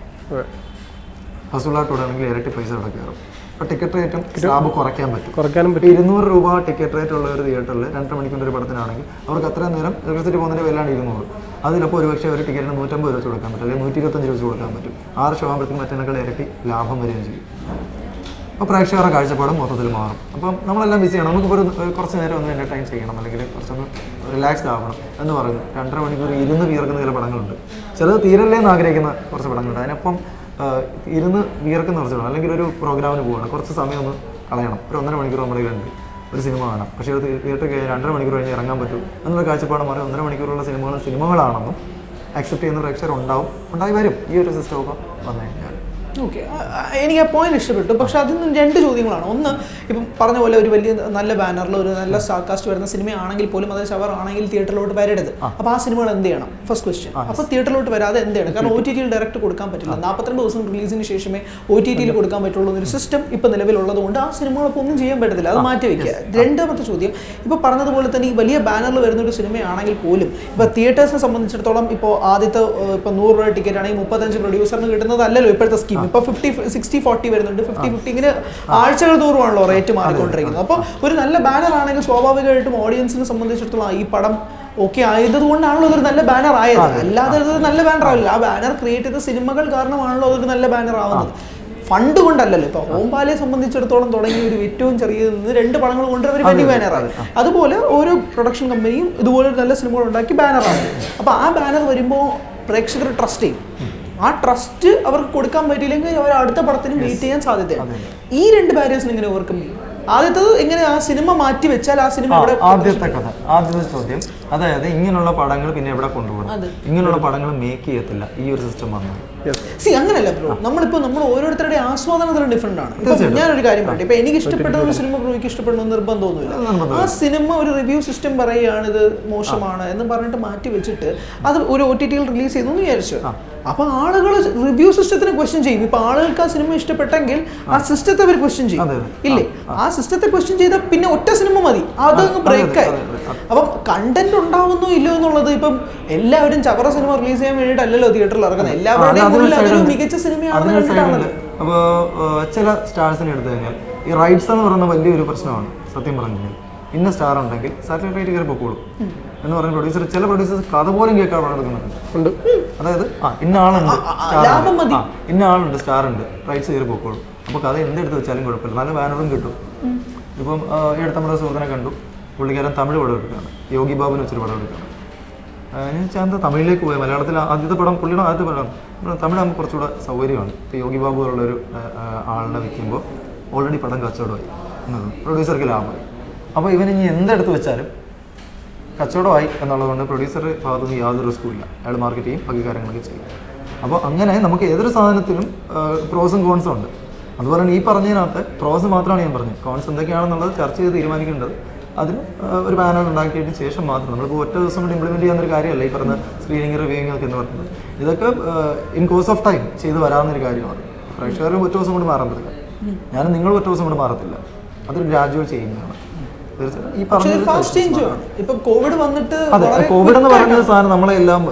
ഹസുലാട്ടോടെ ആണെങ്കിൽ ഇരട്ടി പൈസ അവിടെ കയറും അപ്പോൾ ടിക്കറ്റ് റേറ്റും സ്ലാബ് കുറയ്ക്കാൻ പറ്റും കുറയ്ക്കാനും പറ്റും ഇരുന്നൂറ് രൂപ ടിക്കറ്റ് റേറ്റ് ഉള്ള ഒരു തിയേറ്ററിൽ രണ്ടര മണിക്കൂറിൻ്റെ ഒരു പടത്തിനാണെങ്കിൽ അവർക്ക് അത്രയും നേരം ഇലക്ട്രിസിറ്റി പോകുന്നതിൻ്റെ വിലയാണ് ഇരുന്നൂറ് അതിലപ്പോൾ ഒരു പക്ഷേ ഒരു ടിക്കറ്റിന് നൂറ്റമ്പത് രൂപ വെച്ച് കൊടുക്കാൻ പറ്റും അല്ലെങ്കിൽ നൂറ്റി ഇരുപത്തഞ്ച് രൂപ വെച്ച് കൊടുക്കാൻ പറ്റും ആറ് ഷോ ആകുമ്പോഴത്തേക്കും മറ്റേനേക്കാൾ ഇരട്ടി ലാഭം വരികയും ചെയ്യും അപ്പോൾ പ്രേക്ഷകരുടെ കാഴ്ചപ്പാടും മൊത്തത്തിൽ മാറും അപ്പം നമ്മളെല്ലാം ബിസിയാണ് നമുക്കിപ്പോൾ ഒരു കുറച്ച് നേരം ഒന്ന് എൻ്റർടൈൻ ചെയ്യണം അല്ലെങ്കിൽ കുറച്ചൊന്ന് റിലാക്സ്ഡ് ആവണം എന്ന് പറയുന്നത് രണ്ടര മണിക്കൂർ ഇരുന്ന് വീർക്കുന്ന ചില പടങ്ങളുണ്ട് ചിലത് തീരല്ലേ എന്ന് ആഗ്രഹിക്കുന്ന കുറച്ച് പടങ്ങളുണ്ട് അതിനൊപ്പം ഇരുന്ന് വീർക്കുന്ന കുറച്ച് പടം അല്ലെങ്കിൽ ഒരു പ്രോഗ്രാമിന് പോകണം കുറച്ച് സമയം ഒന്ന് കളയണം ഒരു ഒന്നര മണിക്കൂർ നമ്മുടെ കയ്യിലുണ്ട് ഒരു സിനിമ കാണാം പക്ഷേ അത് തിയേറ്ററിൽ രണ്ടര മണിക്കൂർ കഴിഞ്ഞ് ഇറങ്ങാൻ പറ്റും എന്നുള്ള കാഴ്ചപ്പാട് മാറി ഒന്നര മണിക്കൂറുള്ള സിനിമകൾ സിനിമകളാണെന്നും അക്സെപ്റ്റ് ചെയ്യുന്ന പ്രേക്ഷകർ ഉണ്ടാവും ഉണ്ടായി വരും ഈ ഒരു സിസ്റ്റമൊക്കെ വന്നു കഴിഞ്ഞാൽ ഓക്കെ എനിക്ക് ആ പോയിന്റ് ഇഷ്ടപ്പെട്ടു പക്ഷെ അതിൽ നിന്ന് രണ്ട് ചോദ്യങ്ങളാണ് ഒന്ന് ഇപ്പം പറഞ്ഞ പോലെ ഒരു വലിയ നല്ല ബാനറിൽ ഒരു നല്ല സ്റ്റാർകാസ്റ്റ് വരുന്ന സിനിമയാണെങ്കിൽ പോലും അത് ഷവർ ആണെങ്കിൽ തിയേറ്ററിലോട്ട് വരരുത് അപ്പോൾ ആ സിനിമകൾ എന്ത് ചെയ്യണം ഫസ്റ്റ് ക്വസ്റ്റ്യൻ അപ്പോൾ തിയേറ്ററിലോട്ട് വരാതെ എന്ത് ചെയ്യണം കാരണം ഒ ടി ടിയിൽ ഡയറക്റ്റ് കൊടുക്കാൻ പറ്റില്ല നാൽപ്പത്തിരണ്ട് ദിവസം റിലീസിന് ശേഷമേ ഒ ടി ടിയിൽ കൊടുക്കാൻ പറ്റുള്ളൂ എന്നൊരു സിസ്റ്റം ഇപ്പം നിലവിലുള്ളത് കൊണ്ട് ആ സിനിമകളൊപ്പം ഒന്നും ചെയ്യാൻ പറ്റത്തില്ല അത് മാറ്റി വയ്ക്കുക രണ്ടാമത്തെ ചോദ്യം ഇപ്പോൾ പറഞ്ഞതുപോലെ തന്നെ ഈ വലിയ ബാനറിൽ വരുന്ന ഒരു സിനിമയാണെങ്കിൽ പോലും ഇപ്പോൾ തിയേറ്റേഴ്സിനെ സംബന്ധിച്ചിടത്തോളം ഇപ്പോൾ ആദ്യത്തെ ഇപ്പോൾ നൂറ് രൂപ ടിക്കറ്റ് ആണെങ്കിൽ മുപ്പത്തഞ്ച് പ്രൊഡ്യൂസറിന് കിട്ടുന്നതല്ലല്ലോ ഇപ്പോഴത്തെ സ്കീം ഇപ്പോൾ ഫിഫ്റ്റി സിക്സ്റ്റി ഫോർട്ടി വരുന്നുണ്ട് ഫിഫ്റ്റി ഫിഫ്റ്റി ഇങ്ങനെ ആഴ്ചകൾ തോറുമാണല്ലോ റേറ്റ് മാറിക്കൊണ്ടിരിക്കുന്നത് അപ്പോൾ ഒരു നല്ല ബാനർ ആണെങ്കിൽ സ്വാഭാവികമായിട്ടും ഓഡിയൻസിനെ സംബന്ധിച്ചിടത്തോളം ഈ പടം ഓക്കെ ആയതുകൊണ്ടാണല്ലോ അതൊരു നല്ല ബാനർ ആയത് അല്ലാതെ അതൊരു നല്ല ബാനർ ആവില്ല ആ ബാനർ ക്രിയേറ്റ് ചെയ്ത സിനിമകൾ കാരണമാണല്ലോ അതൊരു നല്ല ബാനർ ആവുന്നത് fund kondallalla ipo Oompalay സംബന്ധിച്ചിടത്തോളം തുടങ്ങിയ ഒരു ഏറ്റവും ചെറിയ രണ്ട് പടങ്ങൾ കൊണ്ട് അവർ വലിയ ബാനറാണ് അതുപോലെ ഓരോ പ്രൊഡക്ഷൻ കമ്പനിയും ഇതുപോലെ നല്ല സിനിമകൾ ഉണ്ടാക്കി ബാനറാണ് അപ്പോൾ ആ ബാനർ വരുമ്പോൾ പ്രേക്ഷകർ ട്രസ്റ്റ് ചെയ്യും ആ ട്രസ്റ്റ് അവർക്ക് കൊടുക്കാൻ പറ്റില്ലെങ്കിൽ അവർ അടുത്ത പടത്തിനും വെയിറ്റ് ചെയ്യാൻ സാധ്യതയാണ് ഈ രണ്ട് ബാരിയേഴ്സ് എങ്ങനെ ഓവർകം ചെയ്യും ആദ്യത്തേത് എങ്ങനെ ആ സിനിമ മാറ്റി വെച്ചാൽ ആ സിനിമ ഇവിടെ ആദ്യത്തെ കഥ ആദ്യത്തെ ചോദ്യം അതായത് ഇങ്ങനെയുള്ള പടങ്ങൾ പിന്നെ എവിടെ കൊണ്ടുപോകും ഇങ്ങനെയുള്ള പടങ്ങൾ മേക്ക് ചെയ്യത്തില്ല ഈ ഒരു സിസ്റ്റം വന്നു സി അങ്ങനെയല്ല ബ്രോ നമ്മളിപ്പോ നമ്മൾ ഓരോരുത്തരുടെ ആസ്വാദനത്തിൽ ഡിഫറെന്റ് ആണ് ഞാനൊരു കാര്യം പറയട്ടെ ഇപ്പൊ എനിക്ക് ഇഷ്ടപ്പെട്ട ഒരു സിനിമ ബ്രോയ്ക്ക് ഇഷ്ടപ്പെടണമെന്ന് നിർബന്ധമൊന്നുമില്ല ആ സിനിമ ഒരു റിവ്യൂ സിസ്റ്റം പറയുകയാണ് ഇത് മോശമാണ് എന്ന് പറഞ്ഞിട്ട് മാറ്റി വെച്ചിട്ട് അത് ഒരു ഒ ടി ടിയിൽ റിലീസ് ചെയ്തു എന്ന് വിചാരിച്ചു അപ്പൊ ആളുകൾ റിവ്യൂ സിസ്റ്റത്തിനെ ക്വസ്റ്റ്യൻ ചെയ്യും ഇപ്പൊ ആളുകൾക്ക് ആ സിനിമ ഇഷ്ടപ്പെട്ടെങ്കിൽ ആ സിസ്റ്റത്തെ അവർ ക്വസ്റ്റ്യൻ ചെയ്യും ഇല്ലേ ആ സിസ്റ്റത്തെ ക്വസ്റ്റ്യൻ ചെയ്താൽ പിന്നെ ഒറ്റ സിനിമ മതി അതങ്ങ് ബ്രേക്കായി അപ്പം കണ്ടന്റ് ഉണ്ടാവുന്നോ ഇല്ലോ എന്നുള്ളത് ഇപ്പം എല്ലാവരും ചവറ സിനിമ റിലീസ് ചെയ്യാൻ വേണ്ടിയിട്ടല്ലോ തിയേറ്ററിൽ ഇറങ്ങുന്നത് എല്ലാവരുടെയും മികച്ച സിനിമയാണ് അപ്പോൾ ചില സ്റ്റാർസിനെ എടുത്തു കഴിഞ്ഞാൽ ഈ റൈറ്റ്സ് എന്ന് പറയുന്ന വലിയൊരു പ്രശ്നമാണ് സത്യം പറഞ്ഞു കഴിഞ്ഞാൽ ഇന്ന സ്റ്റാർ ഉണ്ടെങ്കിൽ സാറ്റലൈറ്റ് കയറി പൊക്കോളും എന്ന് പറഞ്ഞ പ്രൊഡ്യൂസർ ചില പ്രൊഡ്യൂസേഴ്സ് കഥ പോലും കേൾക്കാൻ നടക്കുന്നുണ്ട് അതായത് ആ ഇന്ന ആളുണ്ട് സ്റ്റാർ ഇന്ന ആളുണ്ട് സ്റ്റാർ ഉണ്ട് റൈറ്റ്സ് കയറി പൊക്കോളും അപ്പോൾ കഥ എന്തെടുത്ത് വെച്ചാലും കുഴപ്പമില്ല നല്ല ബാനറും കിട്ടും ഇപ്പം എടുത്ത നമ്മുടെ സുഹൃത്തിനെ കണ്ടു പുള്ളിക്കാരൻ തമിഴ് പടം എടുക്കുകയാണ് യോഗി ബാബുവിന് വെച്ചൊരു പടം എടുക്കുകയാണ് ഞാൻ ചാന്ത തമിഴിലേക്ക് പോയി മലയാളത്തിൽ ആദ്യത്തെ പടം പുള്ളിയുടെ ആദ്യത്തെ പടമാണ് തമിഴാകുമ്പോൾ കുറച്ചുകൂടെ സൗകര്യമാണ് ഇപ്പോൾ യോഗി ബാബു പോലുള്ളൊരു ആളിനെ വയ്ക്കുമ്പോൾ ഓൾറെഡി പടം കച്ചവടമായി പ്രൊഡ്യൂസർക്ക് ലാഭമായി അപ്പോൾ ഇവനിനി എന്തെടുത്ത് വെച്ചാലും കച്ചവടമായി എന്നുള്ളതുകൊണ്ട് പ്രൊഡ്യൂസർ ഭാഗത്തുനിന്ന് യാതൊരു റിസ്ക്കും ഇല്ല അയാൾ മാർക്കറ്റ് ചെയ്യും ബാക്കി കാര്യങ്ങളൊക്കെ ചെയ്യും അപ്പോൾ അങ്ങനെ നമുക്ക് ഏതൊരു സാധനത്തിനും പ്രോസും കോൺസും ഉണ്ട് അതുപോലെ തന്നെ ഈ പറഞ്ഞതിനകത്ത് പ്രോസ് മാത്രമാണ് ഞാൻ പറഞ്ഞത് കോൺസ് എന്തൊക്കെയാണെന്നുള്ളത് ചർച്ച ചെയ്ത് തീരുമാനിക്കേണ്ടത് അതിന് ഒരു ബാനർ ഉണ്ടാക്കിയതിന് ശേഷം മാത്രം നമ്മളിപ്പോൾ ഒറ്റ ദിവസം കൊണ്ട് ഇംപ്ലിമെൻറ്റ് ചെയ്യുന്ന ഒരു കാര്യമല്ല ഈ പറഞ്ഞ സ്ക്രീനിങ് റിവ്യൂവിങ് ഒക്കെ എന്ന് പറയുന്നത് ഇതൊക്കെ ഇൻ കോഴ്സ് ഓഫ് ടൈം ചെയ്ത് വരാവുന്നൊരു കാര്യമാണ് പ്രേക്ഷകരും ഒറ്റ ദിവസം കൊണ്ട് മാറാൻ പറ്റില്ല ഞാൻ നിങ്ങൾ ഒറ്റ ദിവസം കൊണ്ട് മാറത്തില്ല അതൊരു ഗ്രാജുവൽ ചെയ്യുന്നതാണ് അതെ കോവിഡ് എന്ന് പറയുന്ന സാധനം നമ്മളെല്ലാം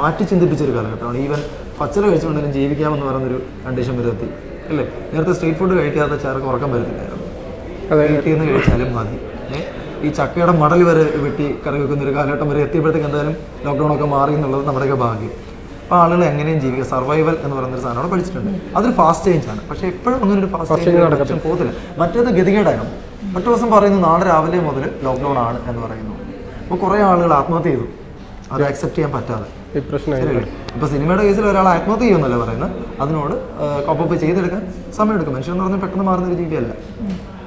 മാറ്റി ചിന്തിപ്പിച്ചൊരു കാലഘട്ടമാണ് ഈവൻ പച്ചറ കഴിച്ചുകൊണ്ടെങ്കിലും ജീവിക്കാമെന്ന് പറയുന്നൊരു കണ്ടീഷൻ വരുത്തി അല്ലേ നേരത്തെ സ്ട്രീറ്റ് ഫുഡ് കഴിക്കാത്ത ചാർക്ക് ഉറക്കം വരുത്തില്ലായിരുന്നു വീട്ടിൽ നിന്ന് കഴിച്ചാലും മതി ഈ ചക്കയുടെ മടൽ വരെ വെട്ടി കറി വെക്കുന്ന ഒരു കാലഘട്ടം വരെ എത്തിയപ്പോഴത്തേക്ക് എന്തായാലും ലോക്ക്ഡൗൺ ഒക്കെ മാറി എന്നുള്ളത് നമ്മുടെയൊക്കെ ഭാഗ്യം അപ്പോൾ ആളുകൾ എങ്ങനെയും ജീവിക്കുക സർവൈവൽ എന്ന് പറയുന്നൊരു സാധനം പഠിച്ചിട്ടുണ്ട് അതൊരു ഫാസ്റ്റ് ചേഞ്ച് ആണ് പക്ഷേ എപ്പോഴും അങ്ങനെ ഒരു ഫാസ്റ്റ് ചേഞ്ച് പോകത്തില്ല മറ്റേത് ഗതികേടായിരുന്നു മറ്റു ദിവസം പറയുന്നു നാളെ രാവിലെ മുതൽ ലോക്ക്ഡൗൺ ആണ് എന്ന് പറയുന്നു അപ്പോൾ കുറേ ആളുകൾ ആത്മഹത്യ ചെയ്തു അത് ആക്സെപ്റ്റ് ചെയ്യാൻ പറ്റാതെ ഇപ്പൊ സിനിമയുടെ കേസിൽ ഒരാൾ ആത്മഹത്യ ചെയ്യുമെന്നല്ല പറയുന്നത് അതിനോട് കോപ്പപ്പ് ചെയ്തെടുക്കാൻ സമയമെടുക്കും മനുഷ്യൻ എന്ന് പറഞ്ഞാൽ പെട്ടെന്ന് മാറുന്ന ഒരു രീതിയല്ല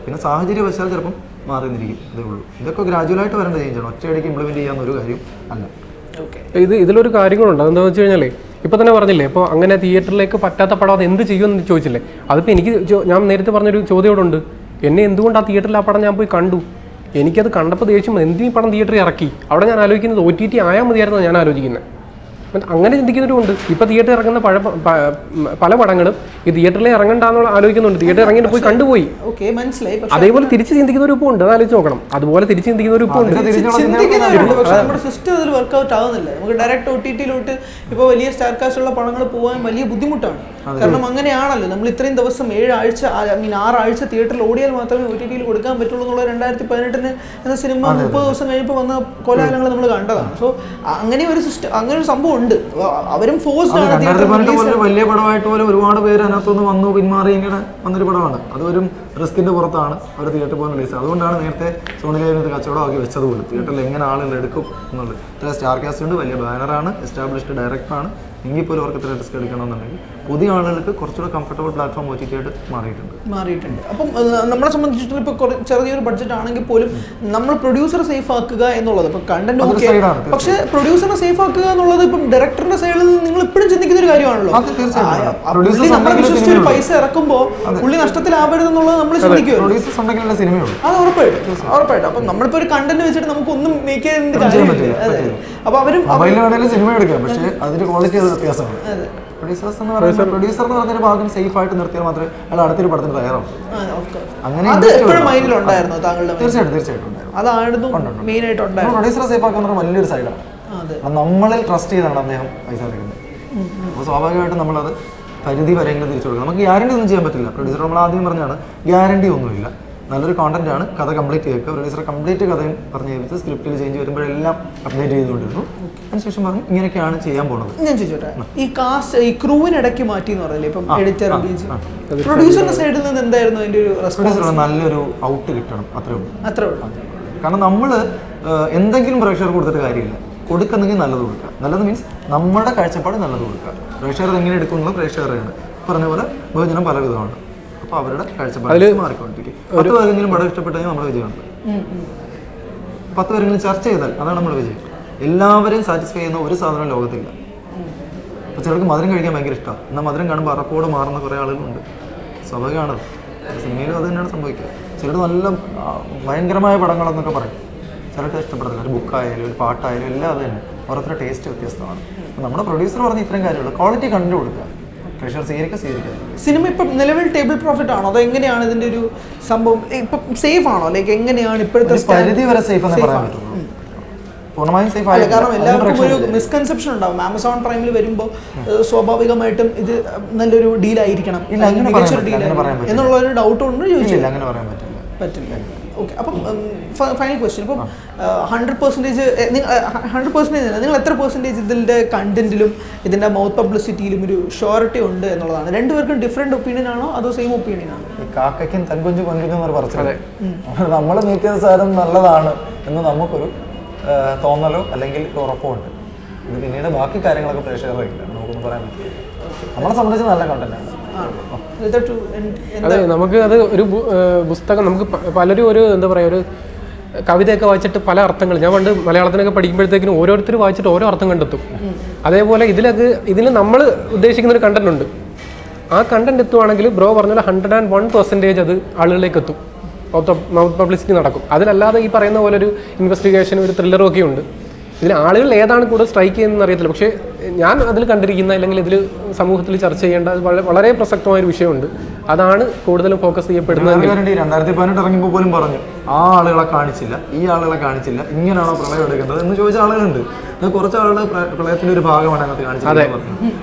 പിന്നെ സാഹചര്യവശാൽ ചിലപ്പം മാറിന്നിരിക്കും അതേ ഉള്ളൂ ഇതൊക്കെ ഗ്രാജുവലായിട്ട് വരേണ്ട ചേഞ്ചാണ് ഒറ്റയടിക്ക് ഇംപ്ലിമെന്റ് ചെയ്യാവുന്ന ഒരു കാര്യം അല്ല ഇത് ഇതിലൊരു കാര്യങ്ങളുണ്ട് അതെന്താ വെച്ച് കഴിഞ്ഞാലേ ഇപ്പം തന്നെ പറഞ്ഞില്ലേ ഇപ്പോൾ അങ്ങനെ തിയേറ്ററിലേക്ക് പറ്റാത്ത പടം അത് എന്ത് ചെയ്യുമെന്ന് ചോദിച്ചില്ലേ അതിപ്പോൾ എനിക്ക് ഞാൻ നേരത്തെ പറഞ്ഞൊരു ചോദ്യം ഇവിടെ ഉണ്ട് എന്നെ എന്തുകൊണ്ട് ആ തിയേറ്ററിൽ ആ പടം ഞാൻ പോയി കണ്ടു എനിക്കത് കണ്ടപ്പോൾ ദേഷ്യം എന്ത് ഈ പടം തിയേറ്ററിൽ ഇറക്കി അവിടെ ഞാൻ ആലോചിക്കുന്നത് ഒ ടി ടി ആയാൽ മതിയായിരുന്നു ഞാൻ ആലോചിക്കുന്നത് അങ്ങനെ ചിന്തിക്കുന്നവരുമുണ്ട് ഇപ്പോൾ തിയേറ്ററിൽ ഇറങ്ങുന്ന പഴ പല പടങ്ങളും ഈ തിയേറ്ററിൽ ഇറങ്ങണ്ടെന്നുള്ള ആലോചിക്കുന്നുണ്ട് തിയേറ്ററിൽ ഇറങ്ങിയിട്ട് പോയി കണ്ടുപോയി അതേപോലെ തിരിച്ച് ചിന്തിക്കുന്നവരും ഇപ്പോൾ ഉണ്ട് അതാലോചിച്ച് നോക്കണം അതുപോലെ തിരിച്ച് ചിന്തിക്കുന്നവരും ഇപ്പോൾ ഉണ്ട് ഇപ്പോൾ വലിയ സ്റ്റാർ കാസ്റ്റുള്ള പടങ്ങൾ പോകാൻ വലിയ ബുദ്ധിമുട്ടാണ് കാരണം അങ്ങനെയാണല്ലോ നമ്മൾ ഇത്രയും ദിവസം ഏഴാഴ്ച ഐ മീൻ ആറാഴ്ച തിയേറ്ററിൽ ഓടിയാൽ മാത്രമേ ഒ ടി ടിയിൽ കൊടുക്കാൻ പറ്റുള്ളൂ എന്നുള്ള രണ്ടായിരത്തി പതിനെട്ടിന് എന്ന സിനിമ മുപ്പത് ദിവസം കഴിഞ്ഞപ്പോൾ വന്ന കോലാഹലങ്ങൾ നമ്മൾ കണ്ടതാണ് സോ അങ്ങനെ ഒരു സിസ്റ്റം അങ്ങനെ ഒരു സംഭവം ഉണ്ട് അവരും ഫോഴ്സ്ഡ് ആണ് വലിയ പടമായിട്ട് പോലും ഒരുപാട് പേര് അതിനകത്തുനിന്ന് വന്നു പിന്മാറി ഇങ്ങനെ വന്നൊരു പടമാണ് അതൊരു റിസ്കിന്റെ പുറത്താണ് അവർ തിയേറ്ററിൽ പോകാൻ റിലീസ് അതുകൊണ്ടാണ് നേരത്തെ സോണിയിലെ കച്ചവടമാക്കി വെച്ചത് പോലും തിയേറ്ററിൽ എങ്ങനെ ആളുകൾ എടുക്കും എന്നുള്ളത് ഇത്ര സ്റ്റാർ കാസ്റ്റ് ഉണ്ട് വലിയ ബാനറാണ് എസ്റ്റാബ്ലിഷ്ഡ് ഡയറക്ടറാണ് എങ്കിൽ പോലും അവർക്ക് ഇത്ര റിസ്ക് എടുക്കണമെന്നുണ്ടെങ്കിൽ പുതിയ ആളുകൾക്ക് കുറച്ചുകൂടെ കംഫർട്ടബിൾ പ്ലാറ്റ്ഫോം ഒറ്റിട്ടായിട്ട് മാറിയിട്ടുണ്ട് മാറിയിട്ടുണ്ട് അപ്പം നമ്മളെ സംബന്ധിച്ചിടത്തോളം ഇപ്പോൾ ചെറിയൊരു ബഡ്ജറ്റ് ആണെങ്കിൽ പോലും നമ്മൾ പ്രൊഡ്യൂസർ സേഫ് ആക്കുക എന്നുള്ളത് ഇപ്പം കണ്ടന്റ് ഓക്കെ പക്ഷേ പ്രൊഡ്യൂസറിനെ സേഫ് ആക്കുക എന്നുള്ളത് ഇപ്പം ഡയറക്ടറിന്റെ സൈഡിൽ നിന്ന് നിങ്ങൾ ഇപ്പോഴും ചിന്തിക്കുന്ന ഒരു കാര്യമാണല്ലോ നമ്മളെ വിശ്വസിച്ച് ഒരു പൈസ ഇറക്കുമ്പോൾ പുള്ളി നഷ്ടത്തിലാവരുതെന്നുള്ളത് നമ്മൾ ചിന്തിക്കുമല്ലോ സിനിമയുള്ളൂ അത് ഉറപ്പായിട്ടും ഉറപ്പായിട്ടും അപ്പം നമ്മളിപ്പോൾ ഒരു കണ്ടന്റ് വെച്ചിട്ട് നമുക്കൊന്നും മേക്ക് ചെയ്യാൻ കാര്യമില്ല അതെ അപ്പോൾ അവരും സിനിമ എടുക്കാം പക്ഷേ അതിന്റെ ക്വാളിറ്റി വ്യത്യാസമാണ് പ്രൊഡ്യൂസേഴ്സ് എന്ന് പറയുന്നത് പ്രൊഡ്യൂസർ എന്ന് പറഞ്ഞൊരു ഭാഗം സേഫ് ആയിട്ട് നിർത്തിയാൽ മാത്രമേ അയാൾ അടുത്തൊരു പടത്തിന് തയ്യാറാവും അങ്ങനെ തീർച്ചയായിട്ടും തീർച്ചയായിട്ടും പ്രൊഡ്യൂസറെ സേഫ് ആക്കുന്ന വലിയൊരു സൈഡാണ് നമ്മളിൽ ട്രസ്റ്റ് ചെയ്താണ് അദ്ദേഹം പൈസ എടുക്കുന്നത് അപ്പോൾ സ്വാഭാവികമായിട്ടും നമ്മളത് പരിധി വരെയെങ്കിലും തിരിച്ചു കൊടുക്കണം നമുക്ക് ഗ്യാരണ്ടി ഒന്നും ചെയ്യാൻ പറ്റില്ല പ്രൊഡ്യൂസർ നമ്മൾ ആദ്യം പറഞ്ഞാണ് ഗ്യാരണ്ടി ഒന്നുമില്ല നല്ലൊരു കണ്ടന്റ് ആണ് കഥ കംപ്ലീറ്റ് ചെയ്തേക്കുക റിലീസർ കംപ്ലീറ്റ് കഥയും പറഞ്ഞു വെച്ച് സ്ക്രിപ്റ്റിൽ ചേഞ്ച് വരുമ്പോൾ എല്ലാം അപ്ഡേറ്റ് ചെയ്തുകൊണ്ടിരുന്നു അതിനുശേഷം പറഞ്ഞു ഇങ്ങനെയൊക്കെയാണ് ചെയ്യാൻ പോകുന്നത് ഞാൻ ചോദിച്ചോട്ടെ ഈ കാസ്റ്റ് ഈ ക്രൂവിന് ഇടയ്ക്ക് മാറ്റി എന്ന് പറഞ്ഞില്ലേ ഇപ്പം എഡിറ്റർ ബിജി പ്രൊഡ്യൂസറുടെ സൈഡിൽ നിന്ന് എന്തായിരുന്നു അതിന്റെ ഒരു റെസ്പോൺസ് നല്ലൊരു ഔട്ട് കിട്ടണം അത്രേ ഉള്ളൂ അത്രേ ഉള്ളൂ കാരണം നമ്മൾ എന്തെങ്കിലും പ്രഷർ കൊടുത്തിട്ട് കാര്യമില്ല കൊടുക്കുന്നെങ്കിൽ നല്ലത് കൊടുക്കുക നല്ലത് മീൻസ് നമ്മുടെ കാഴ്ചപ്പാട് നല്ലത് കൊടുക്കുക പ്രഷർ എങ്ങനെ എടുക്കുമെന്നുള്ള പ്രേക്ഷകരാണ് പറഞ്ഞ പോലെ ഭോജനം പല വിധമാണ് അപ്പോൾ അവരുടെ കാഴ്ചപ്പാട് മാറിക്കൊണ്ടിരിക്കും പത്ത് പേരെങ്കിലും പടം ഇഷ്ടപ്പെട്ടെങ്കിൽ നമ്മുടെ വിജയമുണ്ട് പത്ത് പേരെങ്കിലും ചർച്ച ചെയ്താൽ അതാണ് നമ്മുടെ വിജയം എല്ലാവരെയും സാറ്റിസ്ഫൈ ചെയ്യുന്ന ഒരു സാധനം ലോകത്തില്ല അപ്പോൾ ചിലർക്ക് മധുരം കഴിക്കാൻ ഭയങ്കര ഇഷ്ടമാണ് എന്നാൽ മധുരം കാണുമ്പോൾ അറപ്പോട് മാറുന്ന കുറേ ആളുകളുണ്ട് സ്വാഭാവികമാണത് സിനിമയിലും അത് തന്നെയാണ് സംഭവിക്കുക ചിലർ നല്ല ഭയങ്കരമായ പടങ്ങളെന്നൊക്കെ പറയും ചിലർക്ക് ഇഷ്ടപ്പെടുന്നില്ല ഒരു ബുക്കായാലും ഒരു പാട്ടായാലും എല്ലാം അത് തന്നെ ഓരോരുത്തരുടെ ടേസ്റ്റ് വ്യത്യസ്തമാണ് അപ്പോൾ നമ്മുടെ പ്രൊഡ്യൂസർ പറഞ്ഞ ഇത്രയും കാര്യമുള്ളൂ ക്വാളിറ്റി കണ്ടു കൊടുക്കുക പ്രഷർ സ്വീകരിക്കുക സ്വീകരിക്കുക സിനിമ ഇപ്പം നിലവിൽ ടേബിൾ പ്രോഫിറ്റ് ആണോ അതോ എങ്ങനെയാണ് ഇതിൻ്റെ ഒരു സംഭവം ഇപ്പം സേഫ് ആണോ ലൈക്ക് എങ്ങനെയാണ് ഇപ്പോഴത്തെ പരിധി വരെ സേഫ് എന്ന് പറയാൻ പറ്റുള്ളൂ പൂർണ്ണമായും സേഫ് ആയില്ല കാരണം എല്ലാവർക്കും ഒരു മിസ്കൺസെപ്ഷൻ ഉണ്ടാവും ആമസോൺ പ്രൈമിൽ വരുമ്പോൾ സ്വാഭാവികമായിട്ടും ഇത് നല്ലൊരു ഡീലായിരിക്കണം എന്നുള്ള ഒരു ഡൗട്ട് കൊണ്ട് ചോദിച്ചില്ല അങ്ങനെ പറയാൻ പറ്റില്ല പറ്റില്ല ഓക്കെ അപ്പം ഫൈനൽ ക്വസ്റ്റ്യൻ ഇപ്പം ഹൺഡ്രഡ് പെർസെൻറ്റേജ് ഹൺഡ്രഡ് പെർസെൻറ്റേജ് അല്ല നിങ്ങൾ എത്ര പെർസെൻറ്റേജ് ഇതിൻ്റെ കണ്ടന്റിലും ഇതിൻ്റെ മൗത്ത് പബ്ലിസിറ്റിയിലും ഒരു ഷോറിറ്റി ഉണ്ട് എന്നുള്ളതാണ് രണ്ടുപേർക്കും ഡിഫറെൻറ്റ് ഒപ്പീനിയൻ ആണോ അതോ സെയിം ഒപ്പീനിയൻ ആണോ കാക്കയ്ക്കും തൻകൊഞ്ചും കൊഞ്ചും പറഞ്ഞത് നമ്മൾ നീക്കിയത് സാധനം നല്ലതാണ് എന്ന് നമുക്കൊരു തോന്നലോ അല്ലെങ്കിൽ ഉറപ്പോ ഉണ്ട് ഇത് പിന്നീട് ബാക്കി കാര്യങ്ങളൊക്കെ പ്രേക്ഷകരായില്ല നമുക്കൊന്നും പറയാൻ പറ്റില്ല നമ്മളെ സംബന്ധിച്ച് നല്ല കണ്ടന്റാണ് അതെ നമുക്ക് അത് ഒരു പുസ്തകം നമുക്ക് പലരും ഒരു എന്താ പറയുക ഒരു കവിതയൊക്കെ വായിച്ചിട്ട് പല അർത്ഥങ്ങൾ ഞാൻ പണ്ട് മലയാളത്തിനൊക്കെ പഠിക്കുമ്പോഴത്തേക്കും ഓരോരുത്തർ വായിച്ചിട്ട് ഓരോ അർത്ഥം കണ്ടെത്തും അതേപോലെ ഇതിലൊക്കെ ഇതിൽ നമ്മൾ ഉദ്ദേശിക്കുന്ന ഒരു കണ്ടന്റ് ഉണ്ട് ആ കണ്ടന്റ് എത്തുവാണെങ്കിൽ ബ്രോ പറഞ്ഞാൽ ഹൺഡ്രഡ് ആൻഡ് വൺ പെർസെൻറ്റേജ് അത് ആളുകളിലേക്ക് എത്തും മൗത്ത് പബ്ലിസിറ്റി നടക്കും അതിലല്ലാതെ ഈ പറയുന്ന പോലെ ഒരു ഇൻവെസ്റ്റിഗേഷനും ഒരു ത്രില്ലറും ഒക്കെ ഉണ്ട് ഇതിൽ ആളുകൾ ഏതാണ് കൂടുതൽ സ്ട്രൈക്ക് ചെയ്യുന്നതെന്ന് അറിയത്തില്ല പക്ഷേ ഞാൻ അതിൽ കണ്ടിരിക്കുന്ന അല്ലെങ്കിൽ ഇതിൽ സമൂഹത്തിൽ ചർച്ച ചെയ്യേണ്ട വളരെ വളരെ പ്രസക്തമായൊരു വിഷയമുണ്ട് അതാണ് കൂടുതലും ഫോക്കസ് ചെയ്യപ്പെടുന്നത് രണ്ടായിരത്തി പതിനെട്ട് ഇറങ്ങിയപ്പോൾ പോലും പറഞ്ഞു ആ ആളുകളെ കാണിച്ചില്ല ഈ ആളുകളെ കാണിച്ചില്ല ഇങ്ങനെയാണോ പ്രളയം എടുക്കേണ്ടത് എന്ന് ചോദിച്ച ആളുകളുണ്ട് കുറച്ച് ആളുകൾ പ്രളയത്തിൻ്റെ ഒരു ഭാഗമാണ് അതിനകത്ത് കാണിച്ചത്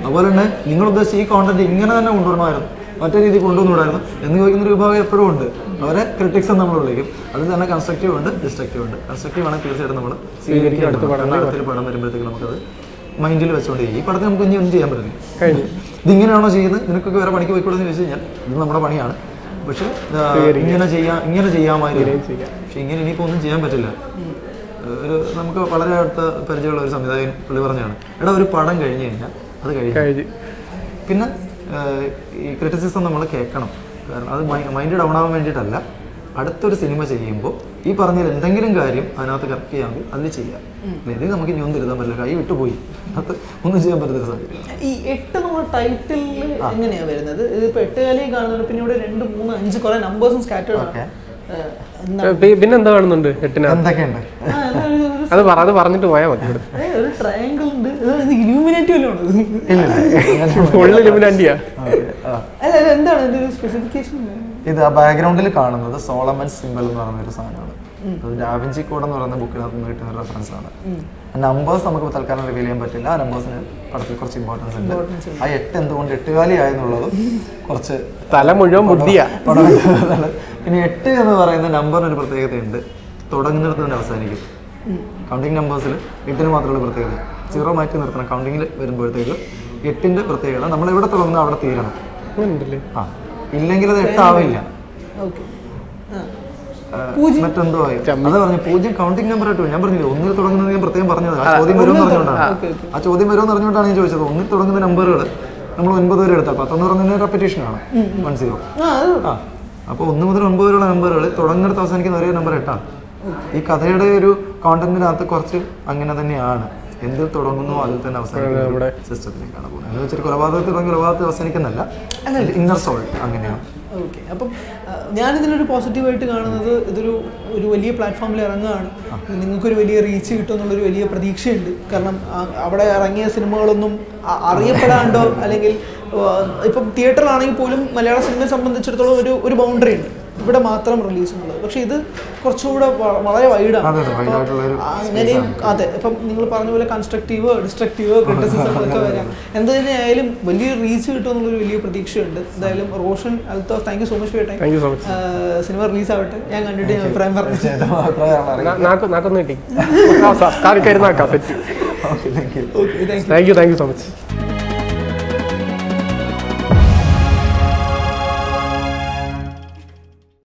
അതുപോലെ തന്നെ നിങ്ങൾ ഉദ്ദേശിച്ച ഈ കോണ്ടന്റ് ഇങ്ങനെ തന്നെ കൊണ്ടുവരണമായിരുന്നു മറ്റേ രീതി കൊണ്ടുവന്നുകൂടായിരുന്നു എന്ന് ചോദിക്കുന്നൊരു വിഭാഗം എപ്പോഴും ഉണ്ട് അവരെ ക്രിറ്റിക്സ് നമ്മൾ വിളിക്കും അതിൽ തന്നെ കൺസ്ട്രക്റ്റീവ് ഉണ്ട് ഡിസ്ട്രക്റ്റീവ് ഉണ്ട് കൺസ്ട്രക്റ്റീവ് ആണെങ്കിൽ തീർച്ചയായിട്ടും നമ്മൾ സ്വീകരിക്കും അടുത്ത പടത്തിൽ പടം വരുമ്പോഴത്തേക്കും നമുക്കത് മൈൻഡിൽ വെച്ചുകൊണ്ടിരിക്കും ഈ പടത്തിൽ നമുക്ക് ഇനി ഒന്നും ചെയ്യാൻ പറ്റില്ല കഴിഞ്ഞു ഇതിങ്ങനെയാണോ ചെയ്യുന്നത് നിനക്കൊക്കെ വേറെ പണിക്ക് പോയിക്കോളൂ എന്ന് ചോദിച്ചു കഴിഞ്ഞാൽ ഇത് നമ്മുടെ പണിയാണ് പക്ഷെ ഇങ്ങനെ ചെയ്യാം ഇങ്ങനെ ചെയ്യാമായിരുന്നു പക്ഷെ ഇങ്ങനെ ഇനിയിപ്പോൾ ഒന്നും ചെയ്യാൻ പറ്റില്ല ഒരു നമുക്ക് വളരെ അടുത്ത പരിചയമുള്ള ഒരു സംവിധായകൻ പുള്ളി പറഞ്ഞാണ് എടാ ഒരു പടം കഴിഞ്ഞു കഴിഞ്ഞാൽ അത് കഴിഞ്ഞു പിന്നെ ഈ ക്രിറ്റിസിസം നമ്മൾ കേൾക്കണം കാരണം അത് മൈൻഡ് ഡൗൺ ആവാൻ വേണ്ടിയിട്ടല്ല അടുത്തൊരു സിനിമ ചെയ്യുമ്പോൾ ഈ പറഞ്ഞ എന്തെങ്കിലും കാര്യം അതിനകത്ത് കറക്റ്റ് ചെയ്യാമെങ്കിൽ അതിൽ ചെയ്യാം ഇത് നമുക്ക് ഇനി ഒന്നും തിരുത്താൻ പറ്റില്ല കൈ വിട്ടുപോയി അത് ഒന്നും ചെയ്യാൻ പറ്റത്തില്ല സാധിക്കും ഈ എട്ട് നമ്മൾ ടൈറ്റിലിൽ എങ്ങനെയാണ് വരുന്നത് ഇതിപ്പോൾ എട്ട് കാലയും കാണുന്നുണ്ട് പിന്നെ ഇവിടെ രണ്ട് മൂന്ന് അഞ്ച് കുറേ നമ്പേഴ്സും സ്കാറ്റേർഡാണ് പിന്നെ എന്താ കാണുന്നുണ്ട് എട്ടിന് എന്തൊക്കെയുണ്ട് അത് അത് പറഞ്ഞിട്ട് പോയാൽ മതി ഒരു ട്രയാങ്കിൾ ഉണ്ട് ഇലൂമിനേറ്റ് വല്ലതുമാണ് അല്ല അത് എന്താണ് ഇതിന്റെ സ്പെസിഫിക്കേഷൻ ഇത് ആ ബാക്ക്ഗ്രൗണ്ടിൽ കാണുന്നത് സോളമൻ സിംബൽ എന്ന് പറയുന്നൊരു സാധനമാണ് അത് ഡാവിഞ്ചി കോഡ് എന്ന് പറയുന്ന ബുക്കിനകത്ത് നിന്ന് കിട്ടുന്ന റെഫറൻസ് ആണ് നമ്പേഴ്സ് നമുക്ക് തൽക്കാലം റിവീൽ ചെയ്യാൻ പറ്റില്ല ആ നമ്പേഴ്സിന് പടത്തിൽ കുറച്ച് ഇമ്പോർട്ടൻസ് ഉണ്ട് ആ എട്ട് എന്തുകൊണ്ട് എട്ടുകാലി ആയെന്നുള്ളതും കുറച്ച് തല മുഴുവൻ പിന്നെ എട്ട് എന്ന് പറയുന്ന നമ്പറിന് ഒരു പ്രത്യേകതയുണ്ട് തുടങ്ങുന്നിടത്ത് തന്നെ അവസാനിക്കും കൗണ്ടിങ് നമ്പേഴ്സിൽ എട്ടിന് മാത്രമുള്ള പ്രത്യേകത സീറോ മാറ്റി നിർത്തണം കൗണ്ടിങ്ങിൽ വരുമ്പോഴത്തേക്ക് എട്ടിൻ്റെ പ്രത്യേകത നമ്മൾ എവിടെ തുടങ്ങുന്ന അവിടെ തീരണം ആ ഇല്ലെങ്കിൽ അത് എട്ടാവില്ല മറ്റെന്തോ ആയി അത് പറഞ്ഞു പൂജ്യം കൗണ്ടിങ് നമ്പർ ആയിട്ട് ഞാൻ പറഞ്ഞില്ല ഒന്നിൽ തുടങ്ങുന്നത് ഞാൻ പ്രത്യേകം പറഞ്ഞത് ആ ചോദ്യം വരുമെന്ന് പറഞ്ഞുകൊണ്ടാണ് ആ ചോദ്യം വരുമെന്ന് പറഞ്ഞുകൊണ്ടാണ് ഞാൻ ചോദിച്ചത് ഒന്നിൽ തുടങ്ങുന്ന നമ്പറുകൾ നമ്മൾ ഒൻപത് വരെ എടുത്താൽ പത്തെന്ന് പറഞ്ഞാൽ റെപ്പറ്റീഷനാണ് വൺ സീറോ ആ അപ്പോൾ ഒന്ന് മുതൽ ഒൻപത് വരെയുള്ള നമ്പറുകൾ തുടങ്ങുന്നിടത്ത് അവസാനിക്കുന്ന ഒരേ നമ്പർ എട്ടാണ് ഈ കഥയുടെ ഒരു കോണ്ടന്റിനകത്ത് കുറച്ച് അങ്ങനെ തന്നെയാണ് എന്തിൽ തുടങ്ങുന്നു അതിൽ തന്നെ അവസാനിക്കുന്ന സിസ്റ്റത്തിലേക്കാണ് പോകുന്നത് എന്ന് വെച്ചാൽ കൊലപാതകത്തിൽ തുടങ്ങി കൊലപാതകത്തിൽ അവസാനിക്കുന്നല്ല ഇന്നർ സോൾ അങ്ങനെയാണ് ഓക്കെ അപ്പം ഞാനിതിനൊരു പോസിറ്റീവായിട്ട് കാണുന്നത് ഇതൊരു ഒരു വലിയ പ്ലാറ്റ്ഫോമിൽ ഇറങ്ങുകയാണ് നിങ്ങൾക്കൊരു വലിയ റീച്ച് കിട്ടുമെന്നുള്ളൊരു വലിയ പ്രതീക്ഷയുണ്ട് കാരണം അവിടെ ഇറങ്ങിയ സിനിമകളൊന്നും അറിയപ്പെടാണ്ടോ അല്ലെങ്കിൽ ഇപ്പം തിയേറ്ററിലാണെങ്കിൽ പോലും മലയാള സിനിമയെ സംബന്ധിച്ചിടത്തോളം ഒരു ഒരു ബൗണ്ടറി ഉണ്ട് ഇവിടെ മാത്രം റിലീസ് ഉള്ളത്. പക്ഷേ ഇത് കുറച്ചുകൂടെ വളരെ വൈഡാണ്. അങ്ങനെയും അതെ ഇപ്പം നിങ്ങൾ പറഞ്ഞ പോലെ കൺസ്ട്രക്റ്റീവോ ഡിസ്ട്രക്റ്റീവോ ക്രിറ്റിസിസങ്ങളൊക്കെ വരാം. എന്ത് തന്നെയായാലും വലിയ റീച്ച് കിട്ടുമെന്നുള്ളൊരു വലിയ പ്രതീക്ഷയുണ്ട്. എന്തായാലും Roshan Althaf, thank you so much for your time. Cinema release ആവട്ടെ, ഞാൻ കണ്ടിട്ട് ഞാൻ അഭിപ്രായം പറഞ്ഞു. താങ്ക് യു താങ്ക് യു സോ മച്ച്.